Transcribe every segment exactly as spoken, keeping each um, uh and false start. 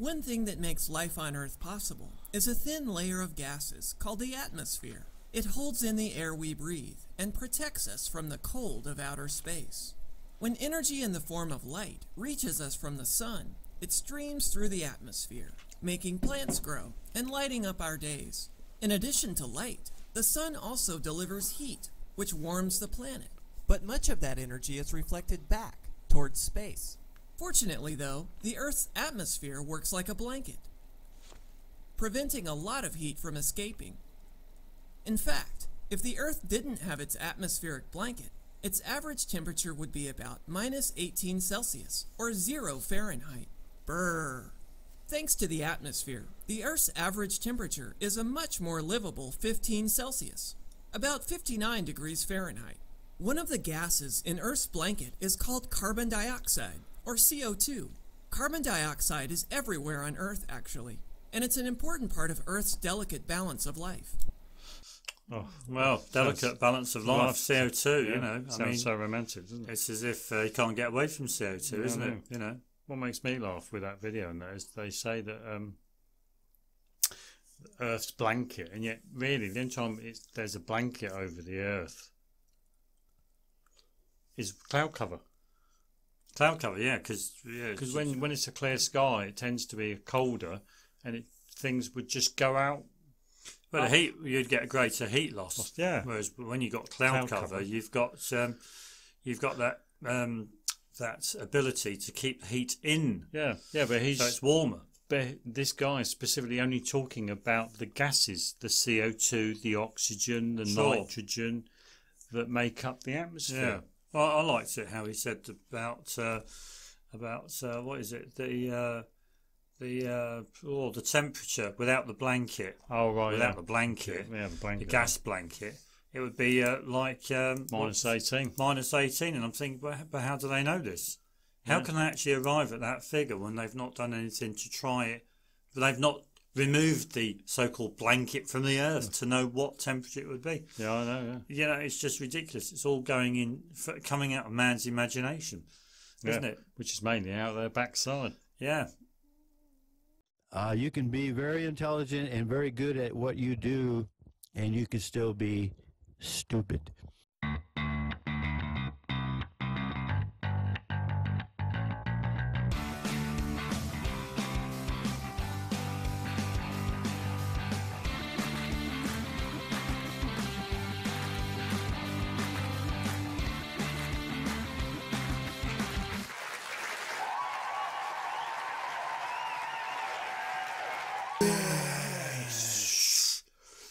One thing that makes life on Earth possible is a thin layer of gases called the atmosphere. It holds in the air we breathe and protects us from the cold of outer space. When energy in the form of light reaches us from the sun, it streams through the atmosphere, making plants grow and lighting up our days. In addition to light, the sun also delivers heat, which warms the planet. But much of that energy is reflected back towards space. Fortunately though, the Earth's atmosphere works like a blanket, preventing a lot of heat from escaping. In fact, if the Earth didn't have its atmospheric blanket, its average temperature would be about minus eighteen Celsius or zero Fahrenheit. Brrr. Thanks to the atmosphere, the Earth's average temperature is a much more livable fifteen Celsius, about fifty-nine degrees Fahrenheit. One of the gases in Earth's blanket is called carbon dioxide, or C O two. Carbon dioxide is everywhere on Earth, actually, and it's an important part of Earth's delicate balance of life. Oh, well, delicate That's, balance of life, life C O two, yeah, you know. Sounds I mean, so romantic, doesn't it? It's as if uh, you can't get away from C O two, yeah, isn't it? You know. What makes me laugh with that video and that is they say that um, Earth's blanket, and yet really the only time it's, there's a blanket over the Earth is cloud cover. Cloud cover, yeah, because yeah, when, when it's a clear sky, it tends to be colder and it, things would just go out. Well, the heat, you'd get a greater heat loss. Yeah. Whereas when you got cloud, cloud cover, cover, you've got um, you've got that um, that ability to keep heat in. Yeah, yeah, but he's so it's warmer. But this guy is specifically only talking about the gases, the C O two, the oxygen, the sure. nitrogen that make up the atmosphere. Yeah. Well, I liked it how he said about uh, about uh, what is it the. Uh, The uh, oh, the temperature without the blanket. Oh right, without yeah. the blanket, yeah, the blanket, the gas blanket, it would be uh, like um, minus eighteen. Minus eighteen, and I'm thinking, but how do they know this? How yeah. can they actually arrive at that figure when they've not done anything to try it? They've not removed the so-called blanket from the Earth yeah. to know what temperature it would be. Yeah, I know. Yeah, you know, it's just ridiculous. It's all going in, coming out of man's imagination, isn't yeah. it? Which is mainly out of their backside. Yeah. Uh, you can be very intelligent and very good at what you do, and you can still be stupid.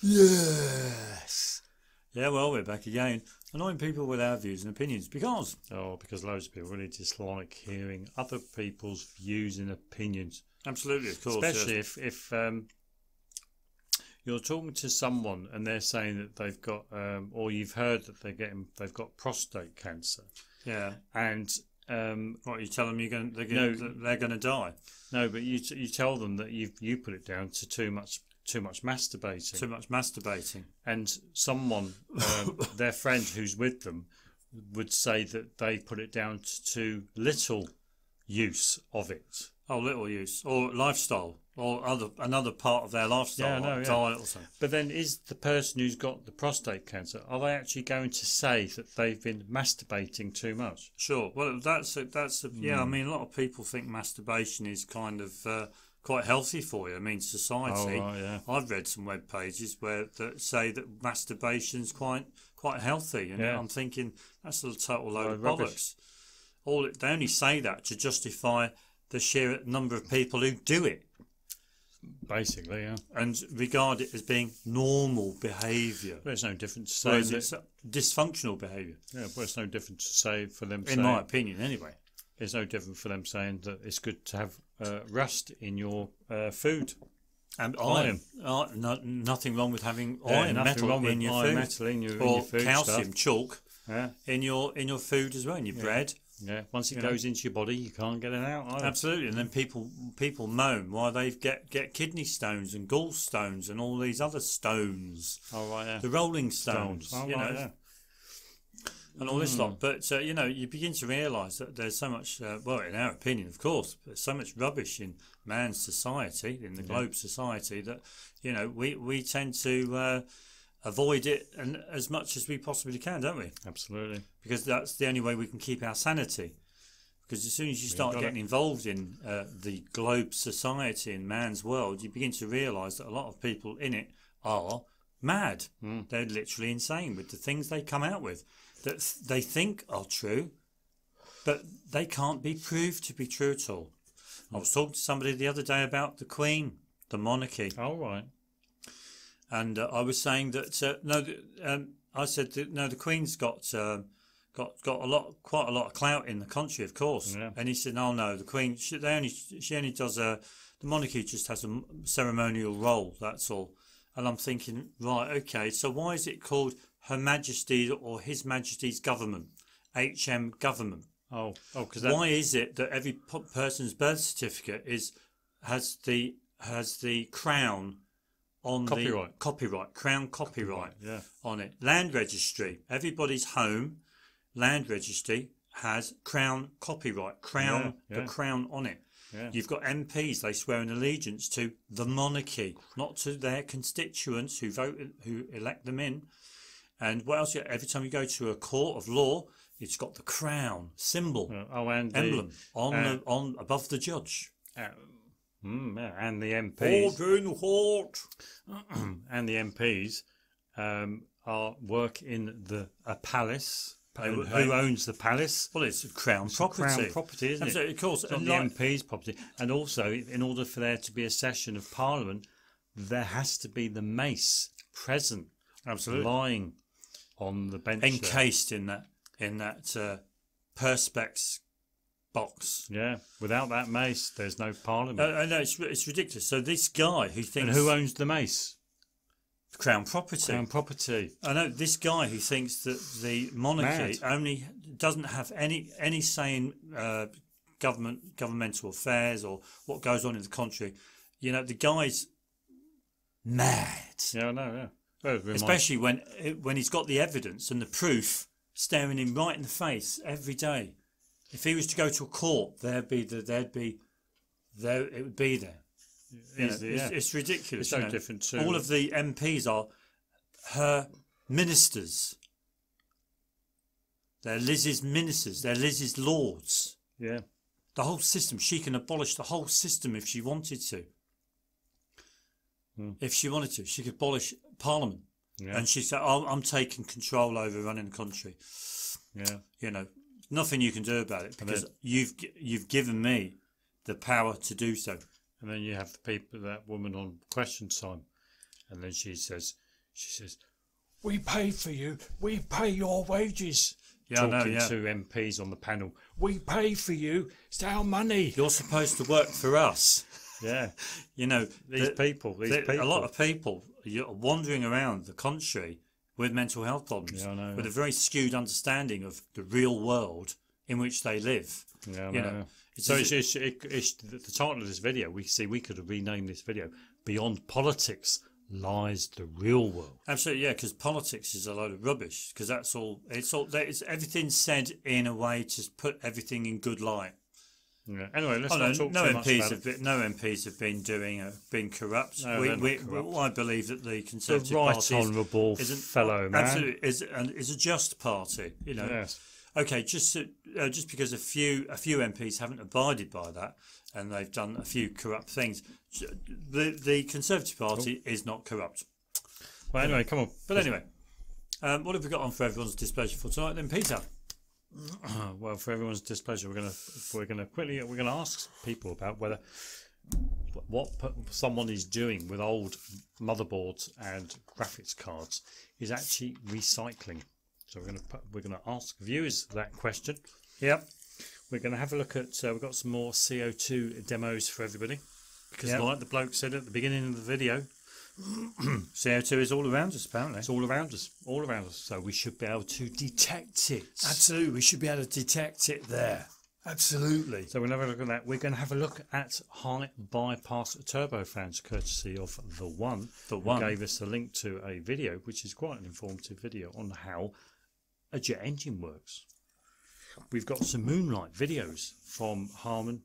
Yes. Yeah, well, we're back again, annoying people with our views and opinions because oh, because loads of people really dislike hearing other people's views and opinions. Absolutely, of course. Especially yes. if if um, you're talking to someone and they're saying that they've got um, or you've heard that they're getting they've got prostate cancer. Yeah, and. Um, what you tell them you're going, they're going, no, they're going to die. No, but you t you tell them that you you put it down to too much too much masturbating. Too much masturbating. And someone, um, their friend who's with them, would say that they put it down to too little use of it. Oh, little use or lifestyle or other another part of their lifestyle. Yeah, like no, diet yeah. or something. But then, is the person who's got the prostate cancer, are they actually going to say that they've been masturbating too much? Sure. Well, that's a, that's a, mm. yeah. I mean, a lot of people think masturbation is kind of uh, quite healthy for you. I mean, society. Oh, right, yeah. I've read some web pages where that say that masturbation's quite quite healthy, and yeah. I'm thinking that's a total load oh, of rubbish. bollocks. All it, they only say that to justify the sheer number of people who do it. Basically, yeah. And regard it as being normal behaviour. Well, it's no different to say... Whereas it's dysfunctional behaviour. Yeah, but it's no different to say for them saying... In my opinion, anyway. It's no different for them saying that it's good to have uh, rust in your uh, food. And iron. iron. No, nothing wrong with having yeah, iron metal wrong in, your iron metal in your food. Or in your food calcium, stuff. chalk, yeah. in, your, in your food as well, in your yeah. bread. Yeah, once it you goes know. into your body, you can't get it out either. Absolutely, and then people people moan why they get get kidney stones and gallstones and all these other stones. Oh right, yeah. The Rolling Stones. stones. Oh, you right, know. Yeah. and all mm. this lot. But, uh, you know, you begin to realise that there's so much, uh, well, in our opinion, of course, but so much rubbish in man's society, in the yeah. globe society, that, you know, we, we tend to uh, avoid it and as much as we possibly can, don't we? Absolutely. Because that's the only way we can keep our sanity. Because as soon as you start getting it. involved in uh, the globe society and man's world, you begin to realise that a lot of people in it are mad. Mm. They're literally insane with the things they come out with that th they think are true, but they can't be proved to be true at all. Mm. I was talking to somebody the other day about the Queen, the monarchy. All right. And uh, I was saying that, uh, no, um, I said, that, no, the Queen's got... Uh, Got got a lot, quite a lot of clout in the country, of course. Yeah. And he said, "Oh no, the Queen. She, they only, she only does a. The monarchy just has a ceremonial role. That's all." And I'm thinking, right, okay. So why is it called Her Majesty's or His Majesty's Government, H M Government? Oh, oh, because why is it that every person's birth certificate is has the has the crown? On copyright. the copyright crown copyright, copyright yeah. on it? Land registry. Everybody's home. Land registry has crown copyright, crown yeah, yeah. the crown on it. Yeah. You've got M Ps; they swear an allegiance to the monarchy, not to their constituents who vote, who elect them in. And what else? Every time you go to a court of law, it's got the crown symbol, oh, and emblem the, on uh, the, on above the judge, uh, and the M Ps. Order in court. And the M Ps um, are work in the a palace. Who, who owns the palace? Well, it's crown it's property. Crown property, isn't Absolutely. it? Of course, it's not the like... M P's property. And also, in order for there to be a session of Parliament, there has to be the mace present, absolutely, lying on the bench, encased there. in that in that uh, perspex box. Yeah, without that mace, there's no Parliament. Uh, I know it's it's ridiculous. So this guy who thinks, and who owns the mace? Crown property. Crown property. I know this guy who thinks that the monarchy Mad. only doesn't have any any say in uh, government governmental affairs or what goes on in the country. You know, the guy's mad. Yeah, I know. Yeah. Well, especially when when he's got the evidence and the proof staring him right in the face every day. If he was to go to a court, there'd be the, there'd be there it would be there. You know, the, yeah. it's, it's ridiculous. It's so you know. different too. All of the M Ps are her ministers. They're Liz's ministers. They're Liz's lords. Yeah. The whole system. She can abolish the whole system if she wanted to. Hmm. If she wanted to, she could abolish Parliament. Yeah. And she said, oh, "I'm taking control over running the country." Yeah. You know, nothing you can do about it because then, you've you've given me the power to do so. And then you have the people, that woman on Question Time, and then she says, she says, "We pay for you. We pay your wages." Yeah, Talking I know, yeah. to M Ps on the panel, "We pay for you. It's our money. You're supposed to work for us." Yeah, you know these the, people. These the, people. A lot of people are wandering around the country with mental health problems, yeah, I know, with yeah. a very skewed understanding of the real world in which they live. Yeah, I you know. know. So it's, it's, it's, it's the title of this video. We see we could have renamed this video "Beyond Politics Lies the Real World." Absolutely, yeah, because politics is a load of rubbish. Because that's all. It's all. It's everything said in a way to put everything in good light. Yeah. Anyway, let's oh, not no, talk no too M Ps much about have been, No M Ps have been doing uh, been corrupt. No, we, we, corrupt. Well, I believe that the Conservative the right Party honourable is an, fellow man absolutely is and is a just party. You know. Yes. Okay, just uh, just because a few a few M Ps haven't abided by that and they've done a few corrupt things, the the Conservative Party oh. is not corrupt. Well, anyway, come on. But anyway, um, what have we got on for everyone's displeasure for tonight, then, Peter? Well, for everyone's displeasure, we're gonna we're gonna quickly we're gonna ask people about whether what someone is doing with old motherboards and graphics cards is actually recycling. So we're going to put, we're going to ask viewers that question. Yep. We're going to have a look at. Uh, we've got some more C O two demos for everybody because, yep. like the bloke said at the beginning of the video, C O two is all around us. Apparently, it's all around us, all around us. So we should be able to detect it. Absolutely, we should be able to detect it there. Absolutely. So we're going to have a look at that. We're going to have a look at high bypass turbofans, courtesy of the one. The one who gave us a link to a video, which is quite an informative video on how a jet engine works. We've got some moonlight videos from Harman,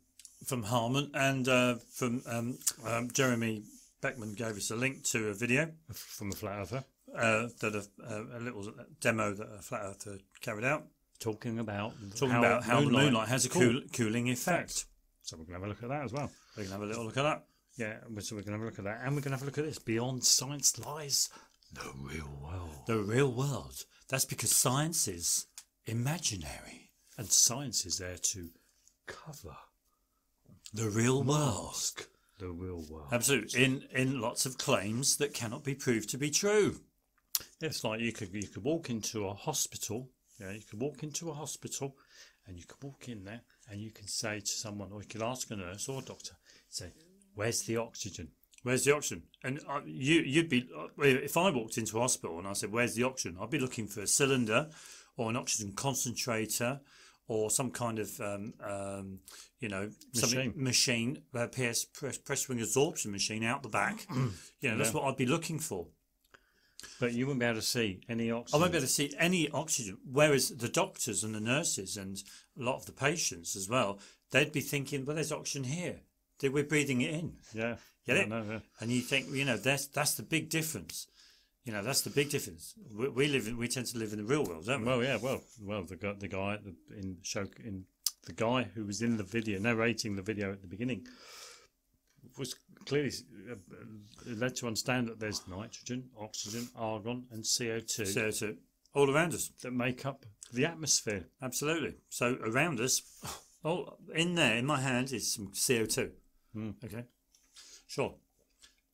from Harman, and uh, from um, um, Jeremy Beckman gave us a link to a video from the Flat Earther, uh, that a, a little demo that a Flat Earther carried out, talking about talking how about how moonlight, the moonlight has a cool, cooling effect. So we're gonna have a look at that as well. We can have a little look at that. Yeah, so we're gonna have a look at that, and we're gonna have a look at this. Beyond science lies the real world. The real world. That's because science is imaginary, and science is there to cover the real mask. The real world. Absolutely. In in lots of claims that cannot be proved to be true. It's like you could you could walk into a hospital. Yeah, you could walk into a hospital, and you could walk in there, and you can say to someone, or you could ask a nurse or a doctor, say, "Where's the oxygen? Where's the oxygen?" And uh, you, you'd be, uh, if I walked into a hospital and I said, "Where's the oxygen?" I'd be looking for a cylinder, or an oxygen concentrator, or some kind of, um, um, you know, machine, machine uh, P S, press, press ring absorption machine out the back. You know, that's yeah. what I'd be looking for. But you wouldn't be able to see any oxygen. I won't be able to see any oxygen. Whereas the doctors and the nurses and a lot of the patients as well, they'd be thinking, well, there's oxygen here. We're breathing it in. Yeah. Get it? Know, yeah. And you think, you know, that's that's the big difference. You know, that's the big difference. We, we live in, we tend to live in the real world, don't we? Well, yeah. Well, well, the guy, the guy in show in the guy who was in the video narrating the video at the beginning was clearly led to understand that there's nitrogen, oxygen, argon, and C O two, C O two all around us that make up the atmosphere. Absolutely. So around us, all in there, in my hand is some C O two. Mm. Okay, sure,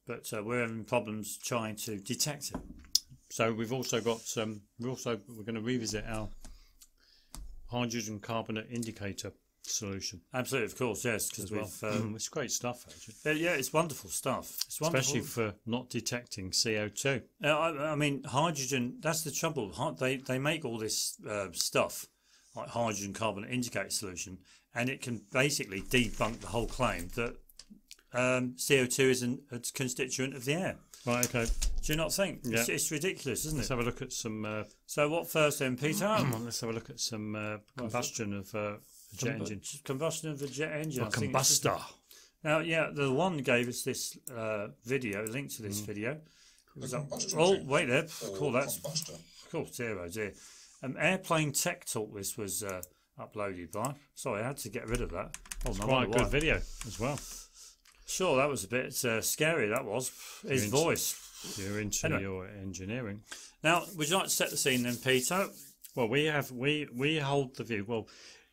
but uh, we're having problems trying to detect it. So we've also got um, we're also we're going to revisit our hydrogen carbonate indicator solution. Absolutely, of course, yes, because well. um, it's great stuff, actually. Uh, yeah, it's wonderful stuff. It's wonderful. Especially for not detecting C O two. Uh, I, I mean, hydrogen. That's the trouble. They they make all this uh, stuff like hydrogen carbonate indicator solution, and it can basically debunk the whole claim that um, C O two is an, a constituent of the air. Right. Okay. Do you not think? Yeah. It's, it's ridiculous, isn't it? Let's have a look at some. Uh, so what first, then, Peter? Let's have a look at some uh, combustion of. Uh, Jet engine. Combustion of a jet engine. A combustor. Just... Now, yeah, the one gave us this uh, video, link to this mm. video. It was a... Oh, wait there. Cool, that's... Cool, dear, oh dear. Um, Airplane Tech Talk, this was uh, uploaded by. Sorry, I had to get rid of that. Oh, no, quite a good video as well. Sure, that was a bit uh, scary, that was. His you're voice. Into, you're into anyway. your engineering. Now, would you like to set the scene then, Peter? Well, we have... We, we hold the view... Well...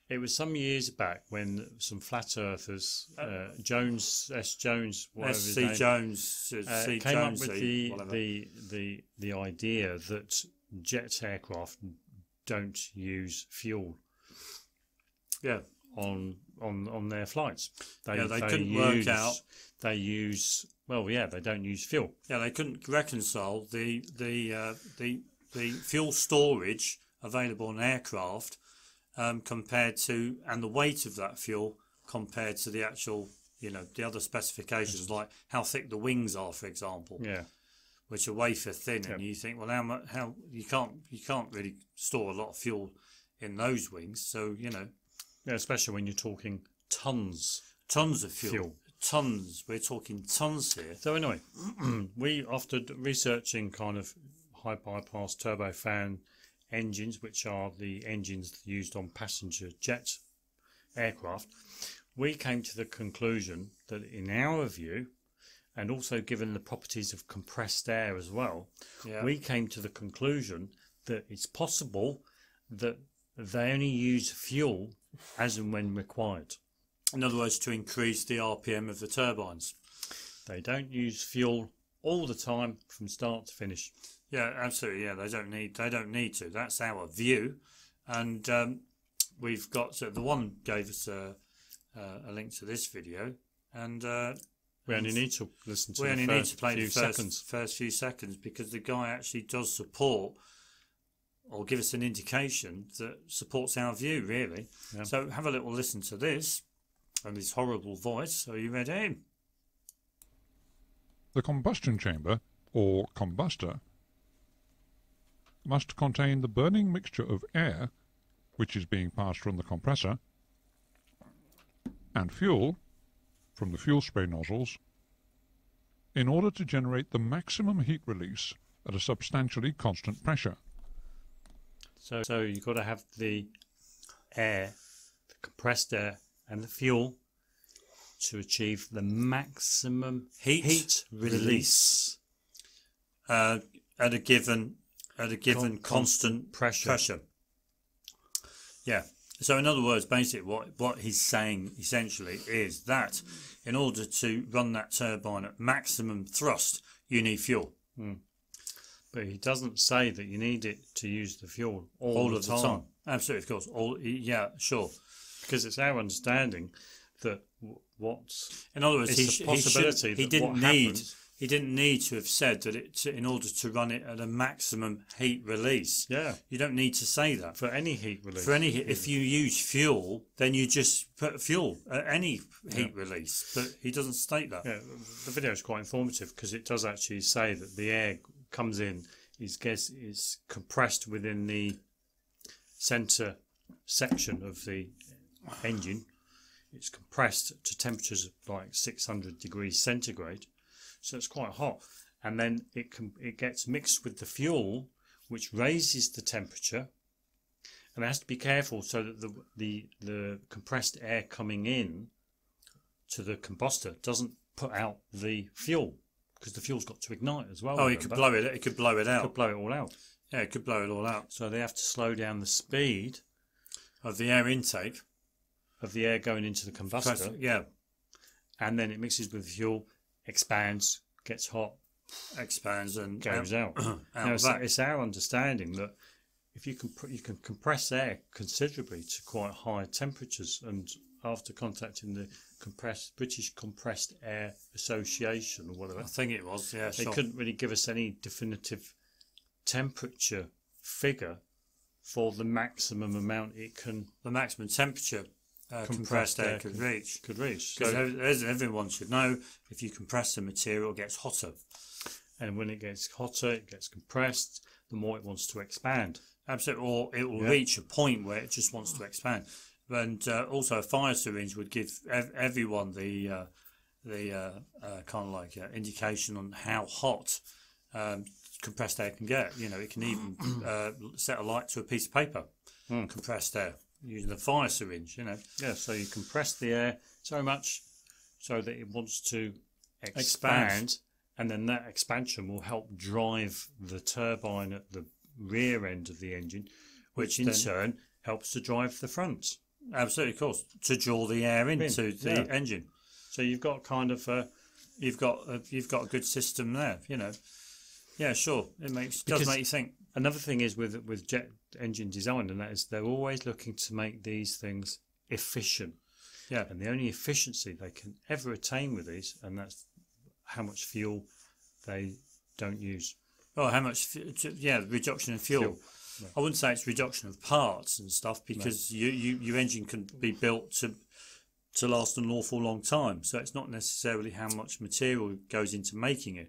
It was some years back when some flat earthers, uh, Jones S. Jones, whatever S. C. his name, Jones, uh, C. came Jones up with the, the the the idea that jet aircraft don't use fuel. Yeah, on on on their flights, they yeah, they, they couldn't use, work out. They use well, yeah, they don't use fuel. Yeah, they couldn't reconcile the the uh, the the fuel storage available on aircraft. Um, compared to and the weight of that fuel compared to the actual, you know, the other specifications like how thick the wings are, for example, yeah, which are wafer thin, yep. and you think, well, how much? How you can't you can't really store a lot of fuel in those wings, so you know, yeah, especially when you're talking tons, tons of fuel, fuel. tons. We're talking tons here. So anyway, we after researching kind of high bypass turbofan engines, which are the engines used on passenger jet aircraft, we came to the conclusion that in our view, and also given the properties of compressed air as well, yeah. we came to the conclusion that it's possible that they only use fuel as and when required. In other words, to increase the R P M of the turbines. They don't use fuel all the time from start to finish. Yeah, absolutely. Yeah, they don't need. They don't need to. That's our view, and um, we've got uh, the one gave us a, uh, a link to this video, and uh, we only need to listen to. We only need to play the first, first few seconds because the guy actually does support or give us an indication that supports our view really. Yeah. So have a little listen to this and his horrible voice. Are you ready? The combustion chamber or combustor. must contain the burning mixture of air, which is being passed from the compressor, and fuel, from the fuel spray nozzles, in order to generate the maximum heat release at a substantially constant pressure. So, so you've got to have the air, the compressed air, and the fuel to achieve the maximum heat, heat release, release. Uh, at a given at a given Con constant pressure. pressure. Yeah. So in other words, basically what, what he's saying essentially is that in order to run that turbine at maximum thrust, you need fuel. Mm. But he doesn't say that you need it to use the fuel all, all the, the time. time. Absolutely, of course. All yeah, sure. Because it's our understanding that what's in other words, it's he, a possibility he, should, he that didn't what need happens, he didn't need to have said that it to, in order to run it at a maximum heat release. Yeah, you don't need to say that for any heat release. For any, heat, if you use fuel, then you just put fuel at any heat yeah. release. But he doesn't state that. Yeah, the video is quite informative because it does actually say that the air comes in, is gets is compressed within the center section of the engine. It's compressed to temperatures of like six hundred degrees centigrade, so it's quite hot, and then it can it gets mixed with the fuel, which raises the temperature, and it has to be careful so that the the the compressed air coming in to the combustor doesn't put out the fuel, because the fuel's got to ignite as well. Oh, it could blow it it could blow it out. It could blow it all out. Yeah, it could blow it all out. So they have to slow down the speed of the air intake, of the air going into the combustor. Yeah. And then it mixes with fuel, expands, gets hot, expands and goes out. out. Now it's, it's our understanding that if you can you can compress air considerably to quite high temperatures, and after contacting the compressed British Compressed Air Association or whatever, I think it was, yeah, they sure. couldn't really give us any definitive temperature figure for the maximum amount it can, the maximum temperature Uh, compressed, compressed air could can, reach. Could reach. Because so, everyone should know, if you compress the material, it gets hotter. And when it gets hotter, it gets compressed, the more it wants to expand. Absolutely. Or it will yeah. reach a point where it just wants to expand. And uh, also, a fire syringe would give ev everyone the uh, the uh, uh, kind of like uh, indication on how hot um, compressed air can get. You know, it can even uh, set a light to a piece of paper, mm. compressed air. Using the fire syringe, you know. Yeah, so you compress the air so much so that it wants to expand, expand, and then that expansion will help drive the turbine at the rear end of the engine, which, which in turn helps to drive the front. Absolutely, of course, to draw the air into in, the yeah. engine. So you've got kind of a, you've got a, you've got a good system there, you know. Yeah, sure, it makes because does make you think. Another thing is with with jet engine design, and that is they're always looking to make these things efficient. Yeah. And the only efficiency they can ever attain with these, and that's how much fuel they don't use. Oh, how much? Yeah, reduction in fuel. fuel. No. I wouldn't say it's reduction of parts and stuff, because no. you, you your engine can be built to to last an awful long time. So it's not necessarily how much material goes into making it,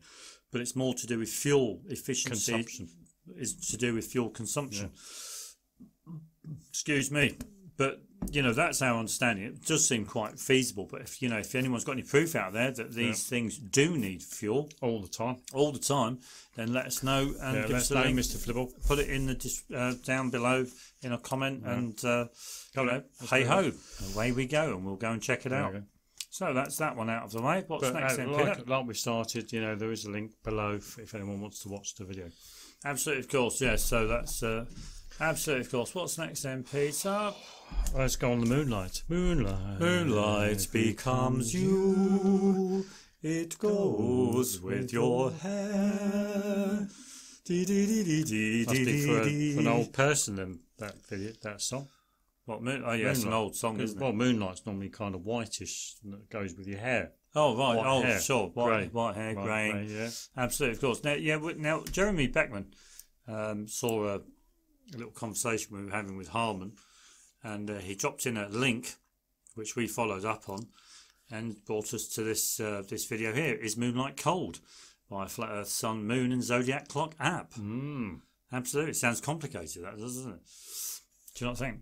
but it's more to do with fuel efficiency. Consumption. Is to do with fuel consumption. Yeah. Excuse me, but you know, that's our understanding. It does seem quite feasible, but if you know, if anyone's got any proof out there that these yeah. things do need fuel all the time, all the time, then let us know and yeah, give us a link, Mister Flibble. Put it in the uh, down below in a comment, yeah. and uh, you know, hey ho, away we go, and we'll go and check it there out. So that's that one out of the way. What's but, next? Uh, then, like, like we started, you know, there is a link below if, if anyone wants to watch the video. Absolutely, of course, yes. So that's uh, absolutely, of course. What's next then, Peter? Let's go on the moonlight. Moonlight. Moonlight becomes you. It goes with your hair. Dee dee dee dee dee dee dee. For an old person, then that video, that song. What moon? Oh, yeah, it's an old song, isn't it? Well, moonlight's normally kind of whitish, and it goes with your hair. Oh, right. White oh, hair. sure. White, grey. white hair, white grey. grey yeah. Absolutely, of course. Now, yeah, now Jeremy Beckman um, saw a, a little conversation we were having with Harman, and uh, he dropped in a link, which we followed up on, and brought us to this uh, this video here. Is Moonlight Cold? By Flat Earth Sun Moon and Zodiac Clock app. Mm. Absolutely. Sounds complicated, that doesn't it? Do you not think?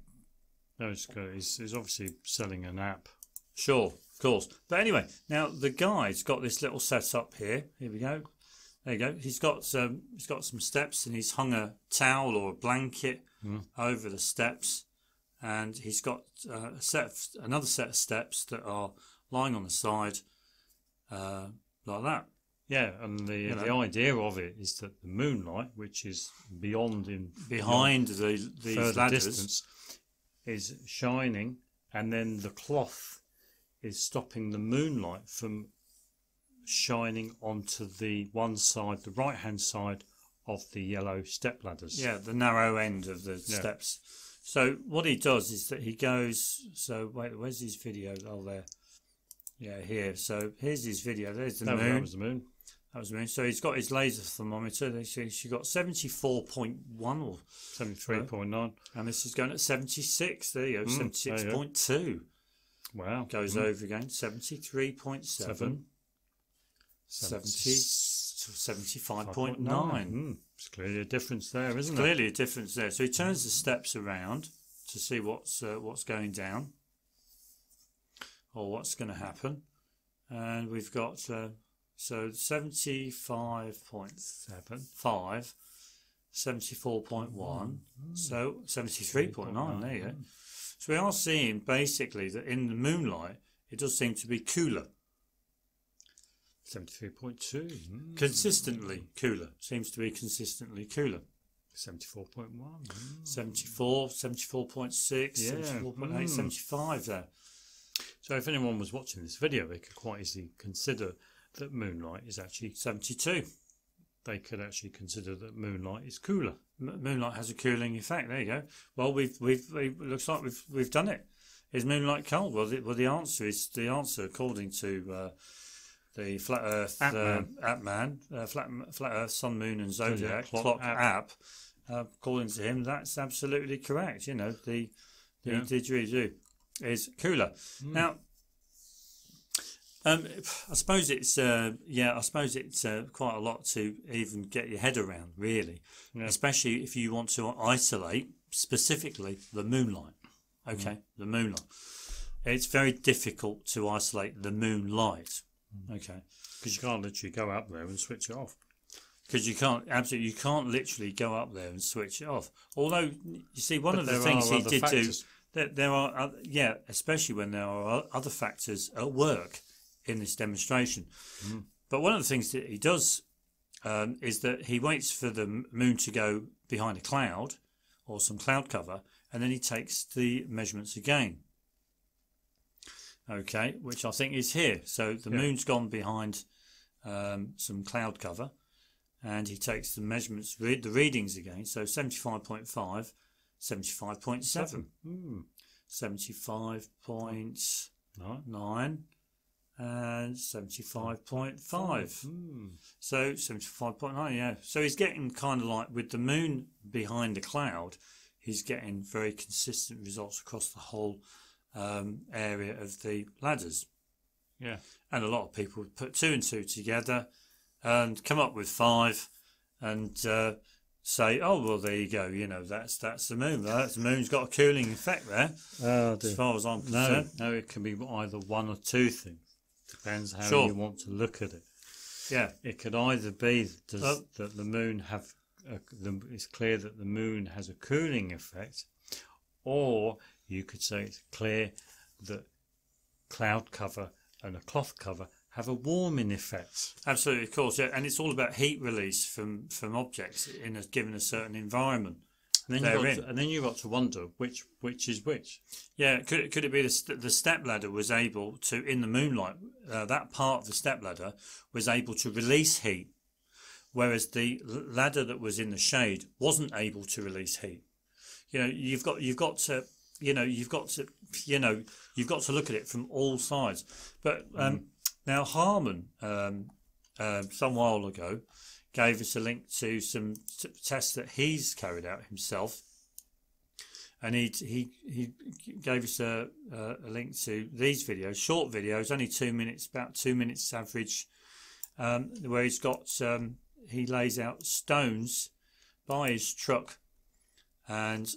No, it's good. He's, he's obviously selling an app. Sure, of course. But anyway, now the guy's got this little setup here. Here we go. There you go. He's got some, he's got some steps, and he's hung a towel or a blanket mm. over the steps. And he's got uh, a set of, another set of steps that are lying on the side uh, like that. Yeah, and the, you know, the idea of it is that the moonlight, which is beyond in behind the these ladders, distance, is shining, and then the cloth is stopping the moonlight from shining onto the one side, the right hand side of the yellow step ladders. Yeah, the narrow end of the yeah. steps. So what he does is that he goes. So wait, where's his video? Oh, there. Yeah, here. So here's his video. There's the no, moon. That was the moon. That was the moon. So he's got his laser thermometer. They see she got seventy-four point one or seventy-three point nine. And this is going at seventy-six. There you go, mm, seventy-six point two. Wow. Goes mm. over again. seventy-three point seven. seventy-five point nine. Mm. It's clearly a difference there, isn't it? Clearly a difference there. So he turns the steps around to see what's uh, what's going down, or what's going to happen. And we've got uh, so seventy-five point seven five, seventy-four point one, mm. so seventy-three point nine, there you go. So we are seeing basically that in the moonlight it does seem to be cooler. seventy-three point two. Mm. Consistently cooler. Seems to be consistently cooler. seventy-four point one. Mm. seventy-four, seventy-four point six, yeah. seventy-four point eight, mm. seventy-five there. So if anyone was watching this video, they could quite easily consider that moonlight is actually seventy-two. They could actually consider that moonlight is cooler. M moonlight has a cooling effect. There you go. Well, we've we've it looks like we've we've done it. Is moonlight cold? Well, the, well, the answer is the answer according to uh, the Flat Earth app uh, man, app man uh, flat Flat Earth sun moon and zodiac, zodiac clock, clock app. app uh, according to him, that's absolutely correct. You know, the the yeah. didgeridoo is cooler. Mm. Now, um, I suppose it's uh, yeah, I suppose it's uh, quite a lot to even get your head around, really, yeah. especially if you want to isolate specifically the moonlight. Okay, mm. the moonlight. It's very difficult to isolate the moonlight. Mm. Okay, because you can't literally go up there and switch it off. Because you can't absolutely, you can't literally go up there and switch it off. Although you see, one but of the things he did factors. do. There are, other, yeah, especially when there are other factors at work in this demonstration. Mm. But one of the things that he does um, is that he waits for the moon to go behind a cloud or some cloud cover, and then he takes the measurements again. Okay, which I think is here. So the yeah. moon's gone behind um, some cloud cover, and he takes the measurements, read the readings again. So seventy-five point five. seventy-five point seven, mm. seventy-five point nine, and seventy-five point five. Mm. So seventy-five point nine, yeah. So he's getting kind of like, with the moon behind the cloud, he's getting very consistent results across the whole um, area of the ladders. Yeah. And a lot of people put two and two together and come up with five, and... Uh, say, oh, well, there you go, you know, that's that's the moon. That's, the moon's got a cooling effect there, oh, as far as I'm concerned. No, no, it can be either one or two things. Depends how sure. you want to look at it. Yeah. It could either be does, oh. that the moon have, a, the, it's clear that the moon has a cooling effect, or you could say it's clear that cloud cover and a cloth cover have a warming effect. Absolutely, of course, yeah. And it's all about heat release from from objects in a given a certain environment. And then you've got to, and then you've got to wonder which which is which. Yeah, could it, could it be the, the step ladder was able to, in the moonlight, uh, that part of the step ladder was able to release heat, whereas the ladder that was in the shade wasn't able to release heat. You know, you've got you've got to you know you've got to you know you've got to look at it from all sides, but. Um, mm. Now, Harman, um, uh, some while ago, gave us a link to some t tests that he's carried out himself. And he he, he gave us a, uh, a link to these videos, short videos, only two minutes, about two minutes average, um, where he's got, um, he lays out stones by his truck, and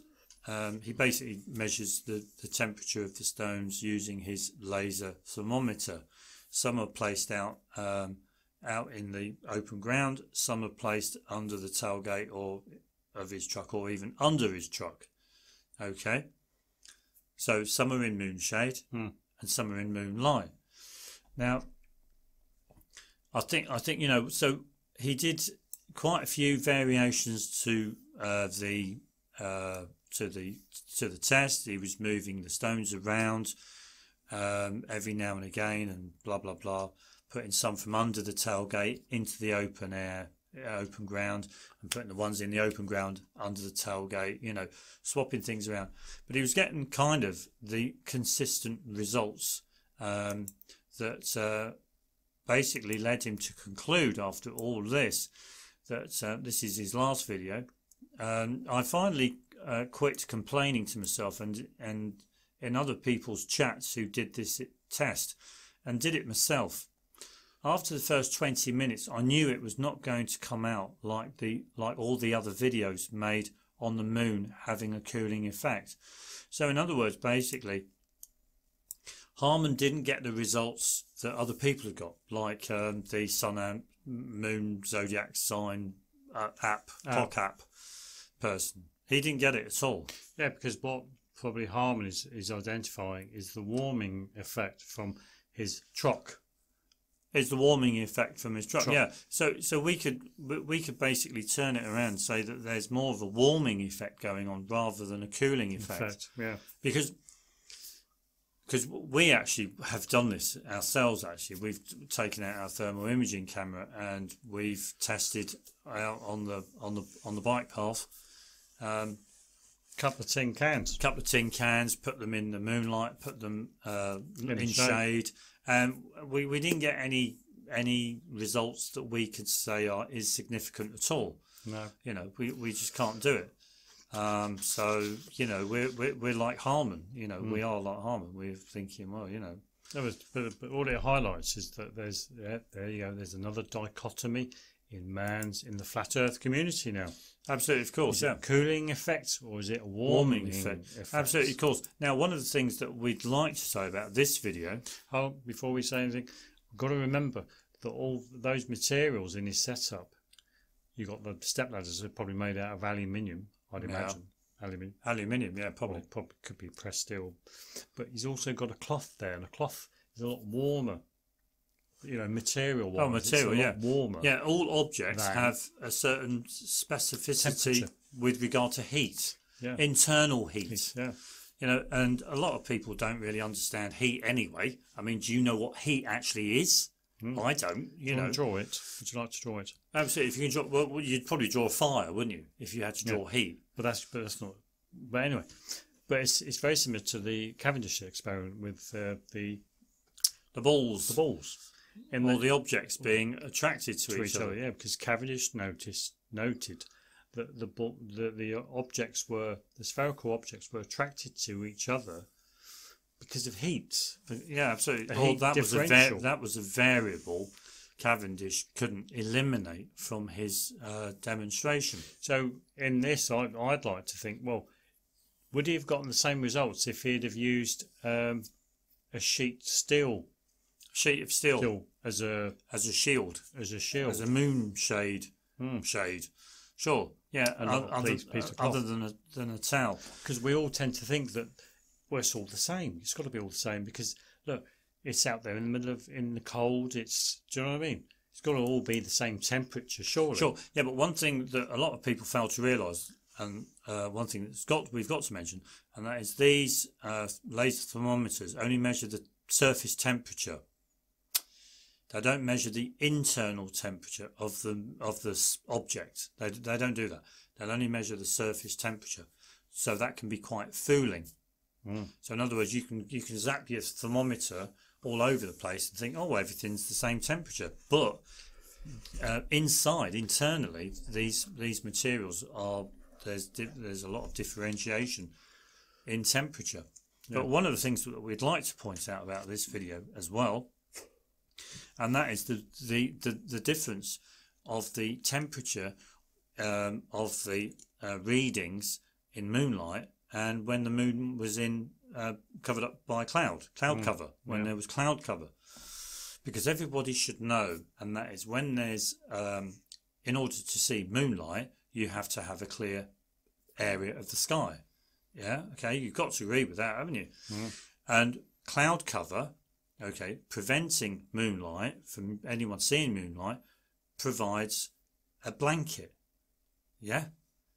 um, he basically measures the, the temperature of the stones using his laser thermometer. Some are placed out um, out in the open ground, some are placed under the tailgate or of his truck, or even under his truck. Okay, so some are in moonshade mm. and some are in moonlight. Now, I think I think you know. So he did quite a few variations to uh, the uh, to the to the test. He was moving the stones around um, every now and again, and blah blah blah, putting some from under the tailgate into the open air, open ground, and putting the ones in the open ground under the tailgate. You know, swapping things around. But he was getting kind of the consistent results um, that. Uh, basically led him to conclude after all this that uh, this is his last video. Um, I finally uh, quit complaining to myself and and in other people's chats who did this test, and did it myself. After the first twenty minutes, I knew it was not going to come out like the like all the other videos made on the moon having a cooling effect. So in other words, basically, Harman didn't get the results that other people have got, like um, the sun and moon zodiac sign uh, app, app, clock app person. He didn't get it at all. Yeah, because what probably Harman is, is identifying is the warming effect from his truck. It's the warming effect from his truck. truck. Yeah. So so we could we could basically turn it around and say that there's more of a warming effect going on rather than a cooling effect. effect yeah. Because. Because we actually have done this ourselves. Actually, we've taken out our thermal imaging camera and we've tested out on the on the on the bike path. Um, couple of tin cans. Couple of tin cans. Put them in the moonlight. Put them uh, in, in shade. shade. Um, we we didn't get any any results that we could say are is significant at all. No. You know, we we just can't do it. Um, so you know we're we're, we're like Harman, you know mm. we are like Harman. We're thinking, well, you know, that was, but, but all it highlights is that there's yeah, there you go. There's another dichotomy in man's in the flat Earth community now. Absolutely, of course. Is yeah. it a cooling effect or is it a warming, warming effect? effect? Absolutely, of course. Now, one of the things that we'd like to say about this video, oh, before we say anything, we've got to remember that all those materials in his setup, you got the step ladders are probably made out of aluminium. I'd imagine yeah. aluminium. Aluminium, yeah, probably. Or probably could be pressed steel, but he's also got a cloth there, and a cloth is a lot warmer. You know, material. Oh, material, it's a lot yeah, warmer. Yeah, all objects have a certain specificity with regard to heat, yeah. internal heat. heat. Yeah, you know, and a lot of people don't really understand heat anyway. I mean, do you know what heat actually is? Mm. I don't, you know. Draw it. Would you like to draw it? Absolutely. If you can draw, well, you'd probably draw fire, wouldn't you? If you had to draw yeah. heat. But that's, but that's not. But anyway, but it's it's very similar to the Cavendish experiment with uh, the the balls, the balls, and all the, the objects being attracted to, to each, each other. other. Yeah, because Cavendish noticed noted that the the the objects were the spherical objects were attracted to each other. Because of heat, yeah, absolutely. Oh, that was a that was a variable Cavendish couldn't eliminate from his uh, demonstration. So in this, I, I'd like to think, well, would he have gotten the same results if he'd have used um, a sheet steel, sheet of steel, steel as a as a shield, as a shield, as a moon shade, mm. shade, sure, yeah, another other, piece, piece of other than a, than a towel, because we all tend to think that. Well, it's all the same. It's got to be all the same because look, it's out there in the middle of in the cold. It's do you know what I mean? It's got to all be the same temperature, surely. Sure. Yeah, but one thing that a lot of people fail to realise, and uh, one thing that's got we've got to mention, and that is these uh, laser thermometers only measure the surface temperature. They don't measure the internal temperature of the of the object. They they don't do that. They'll only measure the surface temperature. So that can be quite fooling. Mm. So in other words, you can you can zap your thermometer all over the place and think, oh, everything's the same temperature. But uh, inside, internally, these these materials are there's there's a lot of differentiation in temperature. Yeah. But one of the things that we'd like to point out about this video as well, and that is the the the, the difference of the temperature um, of the uh, readings in moonlight and when the moon was in uh, covered up by cloud, cloud mm. cover, when yeah. there was cloud cover. Because everybody should know, and that is when there's, um, in order to see moonlight, you have to have a clear area of the sky. Yeah, okay, you've got to agree with that, haven't you? Mm. And cloud cover, okay, preventing moonlight from anyone seeing moonlight, provides a blanket. Yeah?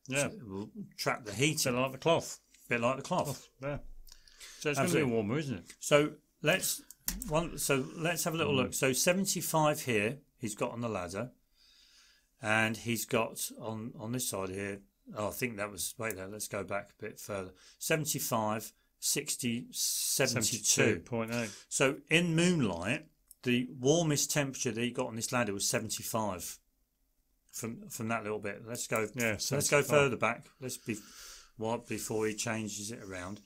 Yeah. So it will trap the heat. A bit like the cloth. A bit like the cloth. cloth yeah. So it's Absolutely. going to be warmer, isn't it? So let's... One, so let's have a little mm. look. So seventy-five here he's got on the ladder, and he's got on on this side here. Oh, I think that was wait there. Let's go back a bit further. seventy-five, sixty, seventy-two. seventy-two point eight. So in moonlight, the warmest temperature that he got on this ladder was seventy-five. From from that little bit, let's go. Yeah, so let's go further back. Let's be what before he changes it around,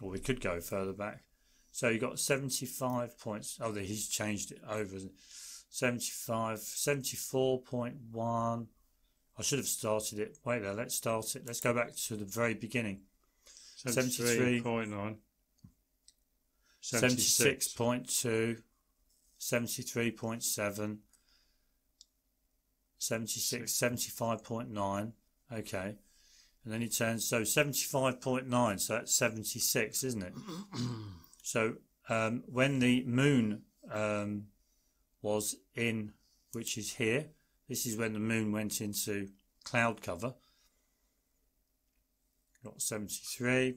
or well, we could go further back. So you got seventy-five points. Oh, he's changed it over. seventy-five, seventy-four point one. I should have started it. Wait there, let's start it. Let's go back to the very beginning. seventy-three point nine. seventy-six point two. seventy-three point seven. seventy-six, seventy-five point nine. Okay. And then he turns, so seventy-five point nine, so that's seventy-six, isn't it? So um, when the moon um, was in, which is here, this is when the moon went into cloud cover. Got seventy-three.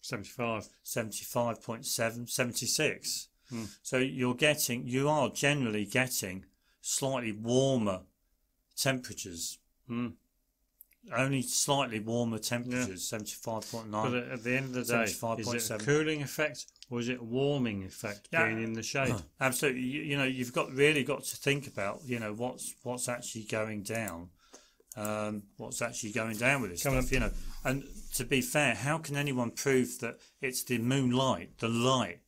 seventy-five. seventy-five point seven, seventy-six. Hmm. So you're getting, you are generally getting slightly warmer temperatures. Hmm. Only slightly warmer temperatures, yeah. seventy-five point nine. But at the end of the day, is it a cooling effect or is it a warming effect yeah. being in the shade? Absolutely. You, you know, you've got really got to think about, you know, what's what's actually going down, um, what's actually going down with this Coming stuff, up. you know. And to be fair, how can anyone prove that it's the moonlight, the light,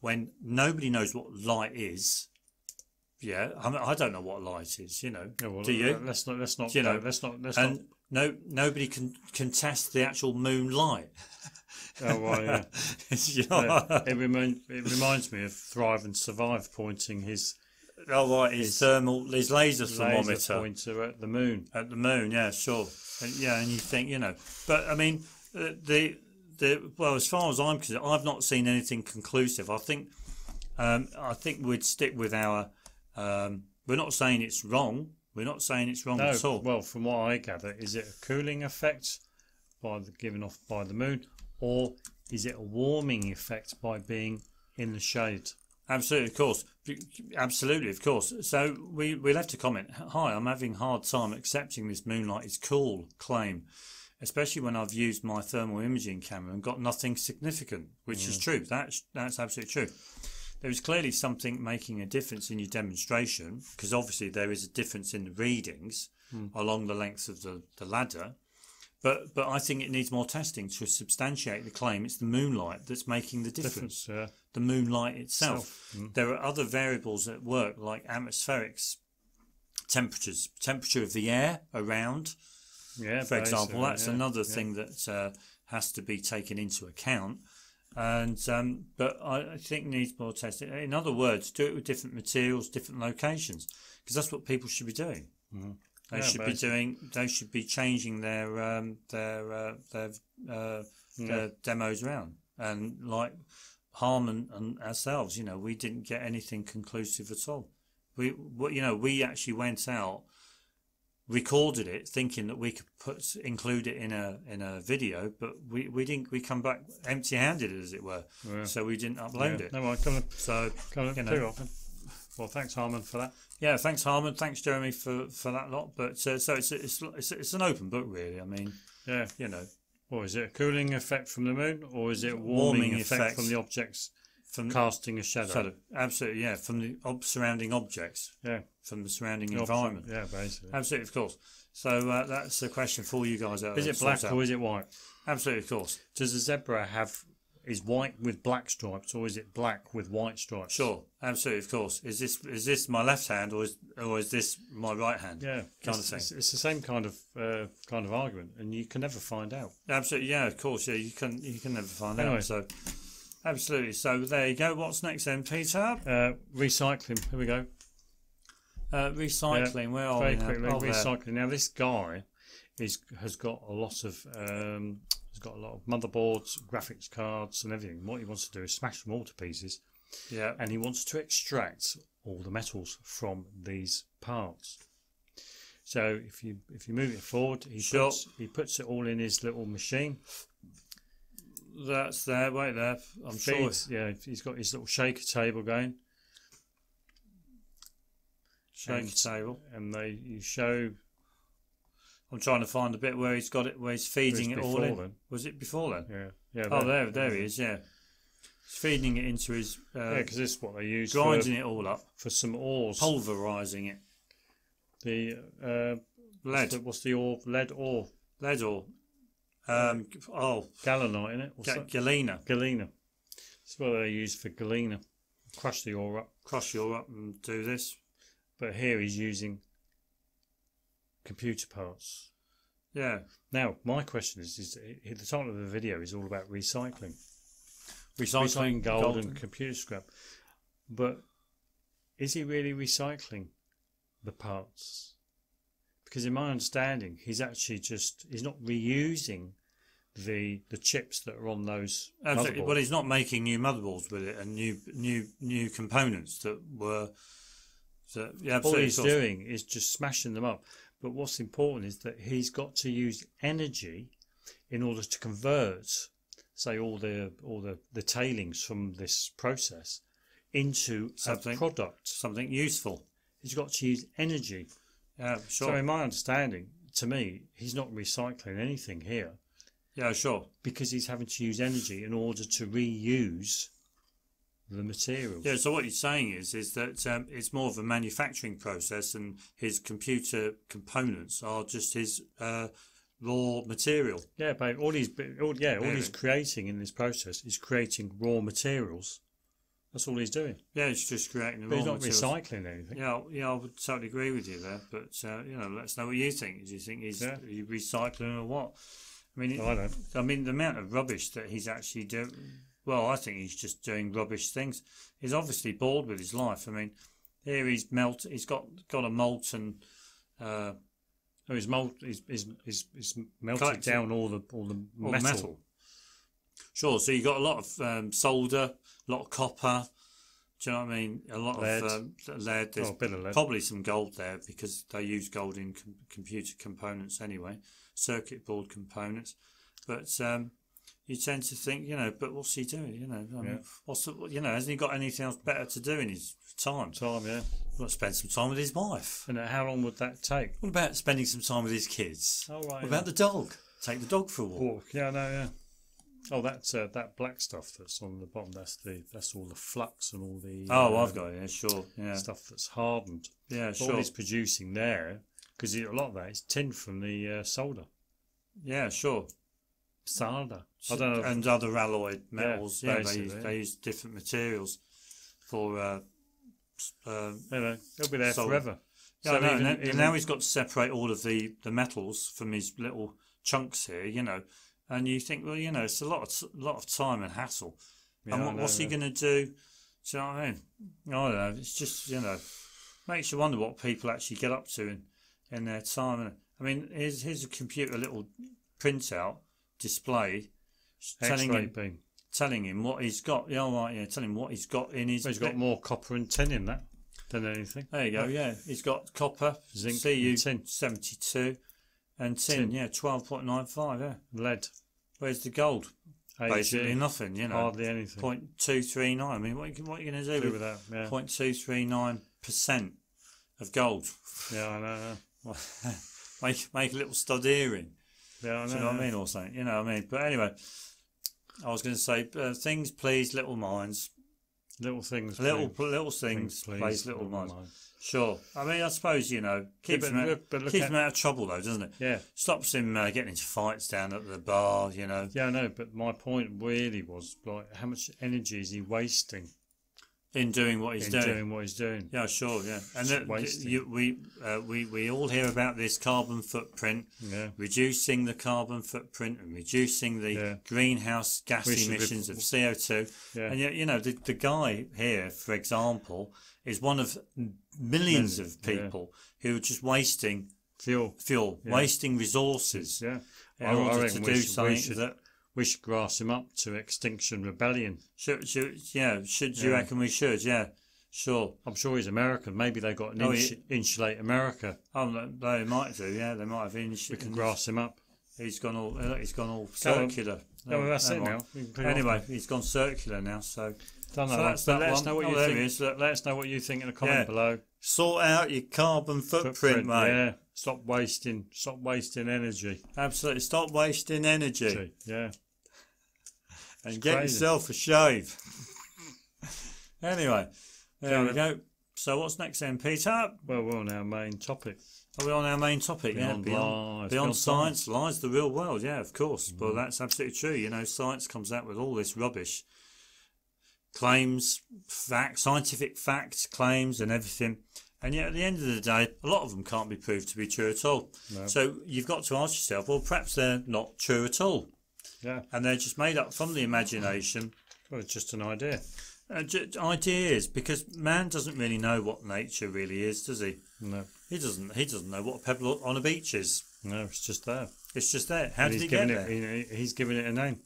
when nobody knows what light is? Yeah, I, mean, I don't know what light is, you know. Yeah, well, do you? Let's not, let's not, you know, let's not, let's and, not. No, nobody can contest the actual moonlight. Oh, well, yeah. yeah. It, remind, it reminds me of Thrive and Survive pointing his... Oh, right, his, his thermal, his laser, laser thermometer. pointer at the moon. At the moon, yeah, sure. And, yeah, and you think, you know. But, I mean, uh, the, the well, as far as I'm concerned, I've not seen anything conclusive. I think, um, I think we'd stick with our... Um, we're not saying it's wrong. We're not saying it's wrong no, at all. Well, from what I gather, is it a cooling effect by the, given off by the moon, or is it a warming effect by being in the shade? Absolutely, of course. Absolutely, of course. So we, we left a comment. Hi, I'm having a hard time accepting this moonlight is cool claim, especially when I've used my thermal imaging camera and got nothing significant, which yeah. is true. That's, that's absolutely true. There is clearly something making a difference in your demonstration, because obviously there is a difference in the readings mm. along the length of the, the ladder. But but I think it needs more testing to substantiate the claim. It's the moonlight that's making the difference. difference yeah. The moonlight itself. Self. Mm. There are other variables at work, like atmospherics, temperatures, temperature of the air around. Yeah, for example, that's yeah, another yeah. thing that uh, has to be taken into account. And um, but I, I think needs more testing. In other words, do it with different materials, different locations, because that's what people should be doing. Mm-hmm. They yeah, should basically. be doing. They should be changing their um, their uh, their, uh, yeah. their demos around. And like Harman and ourselves, you know, we didn't get anything conclusive at all. We, you know, we actually went out, recorded it, thinking that we could put include it in a in a video, but we we didn't. We come back empty-handed, as it were. Yeah. So we didn't upload yeah. it. No, well, come on. So come on, you know. Often. Well, thanks Harman for that. Yeah, thanks Harman. Thanks Jeremy for for that lot. But uh, so it's, it's it's it's an open book, really. I mean, yeah, you know. Or is it a cooling effect from the moon, or is it a warming, warming effect, effect from the objects from casting a shadow? shadow? Absolutely, yeah. From the ob surrounding objects. Yeah. From the surrounding environment. Yeah, basically. Absolutely, of course. So uh, that's a question for you guys out there. Is it black or is it white? Absolutely, of course. Does a zebra have is white with black stripes, or is it black with white stripes? Sure, absolutely, of course. Is this is this my left hand, or is or is this my right hand? Yeah, kind of thing. It's, it's the same kind of uh, kind of argument, and you can never find out. Absolutely, yeah, of course, yeah, you can you can never find anyway. out. So, absolutely. So there you go. What's next then, Peter? Uh, recycling. Here we go. Uh, recycling. Yeah, where are we? Very quickly. Oh, recycling. There. Now this guy is has got a lot of. Um, He's got a lot of motherboards, graphics cards and everything. What he wants to do is smash them all to pieces. Yeah. And he wants to extract all the metals from these parts. So if you if you move it forward, he sure. puts he puts it all in his little machine. That's there, right there. I'm Feeds, sure. Yeah, he's got his little shaker table going. Shaker and, table. And they you show I'm trying to find a bit where he's got it, where he's feeding it, it all in. Then. Was it before then? Yeah. yeah oh, there, there he is. Yeah, he's feeding it into his. Uh, yeah, because this is what they use. Grinding for, it all up for some ores. Pulverizing it. The uh, lead. What's the, what's the ore? Lead ore. Lead ore. Um, oh, galenite in it. What's Ga that? Galena. Galena. That's what they use for galena. Crush the ore up. Crush the ore up and do this. But here he's using. Computer parts. Yeah. Now, my question is, is the title of the video is all about recycling. Recycling, recycling gold, gold and computer scrap. But is he really recycling the parts? Because in my understanding, he's actually just, he's not reusing the the chips that are on those Absolutely. motherboards. Well, he's not making new motherboards with it and new, new, new components that were... That, yeah, all he's awesome. doing is just smashing them up. But what's important is that he's got to use energy in order to convert, say, all the all the, the tailings from this process into something, a product. Something useful. He's got to use energy. Yeah, sure. So in my understanding, to me, he's not recycling anything here. Yeah, sure. Because he's having to use energy in order to reuse the materials. Yeah, so what you're saying is is that um, it's more of a manufacturing process and his computer components are just his uh, raw material. Yeah, but all he's, all, yeah, all he's creating in this process is creating raw materials. That's all he's doing. Yeah, it's just creating the but raw materials. He's not materials. recycling anything. Yeah, yeah, I would totally agree with you there, but uh, you know, let us know what you think. Do you think he's yeah. you recycling or what? I mean, it, I, don't. I mean, the amount of rubbish that he's actually doing... Well, I think he's just doing rubbish things. He's obviously bored with his life. I mean, here he's melt. He's got got a molten. Uh, oh, he's melt. He's he's, he's, he's melted down all the all the all metal. metal. Sure. So you got a lot of um, solder, a lot of copper. Do you know what I mean? A lot lead. of um, lead. There's oh, a bit of lead. Probably some gold there because they use gold in com computer components anyway, circuit board components, but. Um, You tend to think, you know, but what's he doing? You know, I mean, yeah. what's the, you know, hasn't he got anything else better to do in his time? Time, yeah. Well, spend some time with his wife. And how long would that take? What about spending some time with his kids? Oh right. What yeah. about the dog? Take the dog for a walk. walk. Yeah, no, yeah. Oh, that's uh, that black stuff that's on the bottom. That's the that's all the flux and all the. Oh, uh, I've got it. Yeah, sure. Yeah. Stuff that's hardened. Yeah, sure. All he's producing there, because a lot of that is tin from the uh, solder. Yeah, sure. Solder. I don't know. And other alloyed metals. Yeah, yeah, they, use, yeah. they use different materials for. Uh, uh, you know, he'll be there solder. forever. Yeah, so no, even, and even now he's got to separate all of the the metals from his little chunks here, you know. And you think, well, you know, it's a lot of lot of time and hassle. Yeah, and what, know, what's he yeah. going to do? Do you know what I mean? I don't know. It's just, you know, makes you wonder what people actually get up to in in their time. I mean, here's here's a computer, a little printout. Display, telling him, beam. telling him what he's got. Yeah, all right. Yeah, telling him what he's got in his. Well, he's got more copper and tin in that than anything. There you go. Yeah, he's got copper, zinc, C U seventy-two, and tin. tin. Yeah, twelve point nine five. Yeah, lead. Where's the gold? A G, basically nothing. You know, hardly anything. Point two three nine. I mean, what what are you going to do, do with, with that? Yeah. Point two three nine percent of gold. Yeah, I know. know. make make a little stud earring. Yeah, I know, Do you know yeah. what I mean, or something? You know what I mean? But anyway, I was going to say, uh, things please little minds, Little things. Little please. little things, things place little minds. Mind. Sure. I mean, I suppose, you know, keeps, yeah, but, him, out, but keeps at... him out of trouble, though, doesn't it? Yeah. Stops him uh, getting into fights down at the bar, you know. Yeah, I know, but my point really was, like, how much energy is he wasting? In doing what he's in doing. In doing what he's doing. Yeah, sure, yeah. And that, you, we, uh, we, we all hear about this carbon footprint, yeah. reducing the carbon footprint and reducing the yeah. greenhouse gas we emissions of C O two. Yeah. And, you know, the, the guy here, for example, is one of millions of people yeah. who are just wasting fuel, fuel, yeah. wasting resources yeah. in I, order I to do should, something should... that... We should grass him up to Extinction Rebellion. Should, should, yeah, should you yeah. reckon we should? Yeah, sure. I'm sure he's American. Maybe they got an oh, insu he, Insulate America. Oh, they might do. Yeah, they might have insulated. We can grass him up. He's gone all. He's gone all circular. No, well, that's it now. Anyway, off. he's gone circular now. So, Don't know so that's that. Let us know what oh, you think. Is. Let us know what you think in the comment yeah. below. Sort out your carbon footprint, footprint mate. Yeah. Stop wasting. Stop wasting energy. Absolutely. Stop wasting energy. energy. Yeah. And get crazy. yourself a shave. Anyway, there we go. So what's next then, Peter? Well, we're on our main topic. Are we on our main topic? Beyond yeah, beyond, lies. beyond science lies the real world. Yeah, of course. Mm. But that's absolutely true. You know, science comes out with all this rubbish, claims, facts, scientific facts, claims, and everything. And yet, at the end of the day, a lot of them can't be proved to be true at all. No. So you've got to ask yourself, well, perhaps they're not true at all. Yeah. And they're just made up from the imagination. Well, it's just an idea. Uh, just ideas, because man doesn't really know what nature really is, does he? No. He doesn't. He doesn't know what a pebble on a beach is. No, it's just there. It's just there. How did he get there? You know, he's given it a name.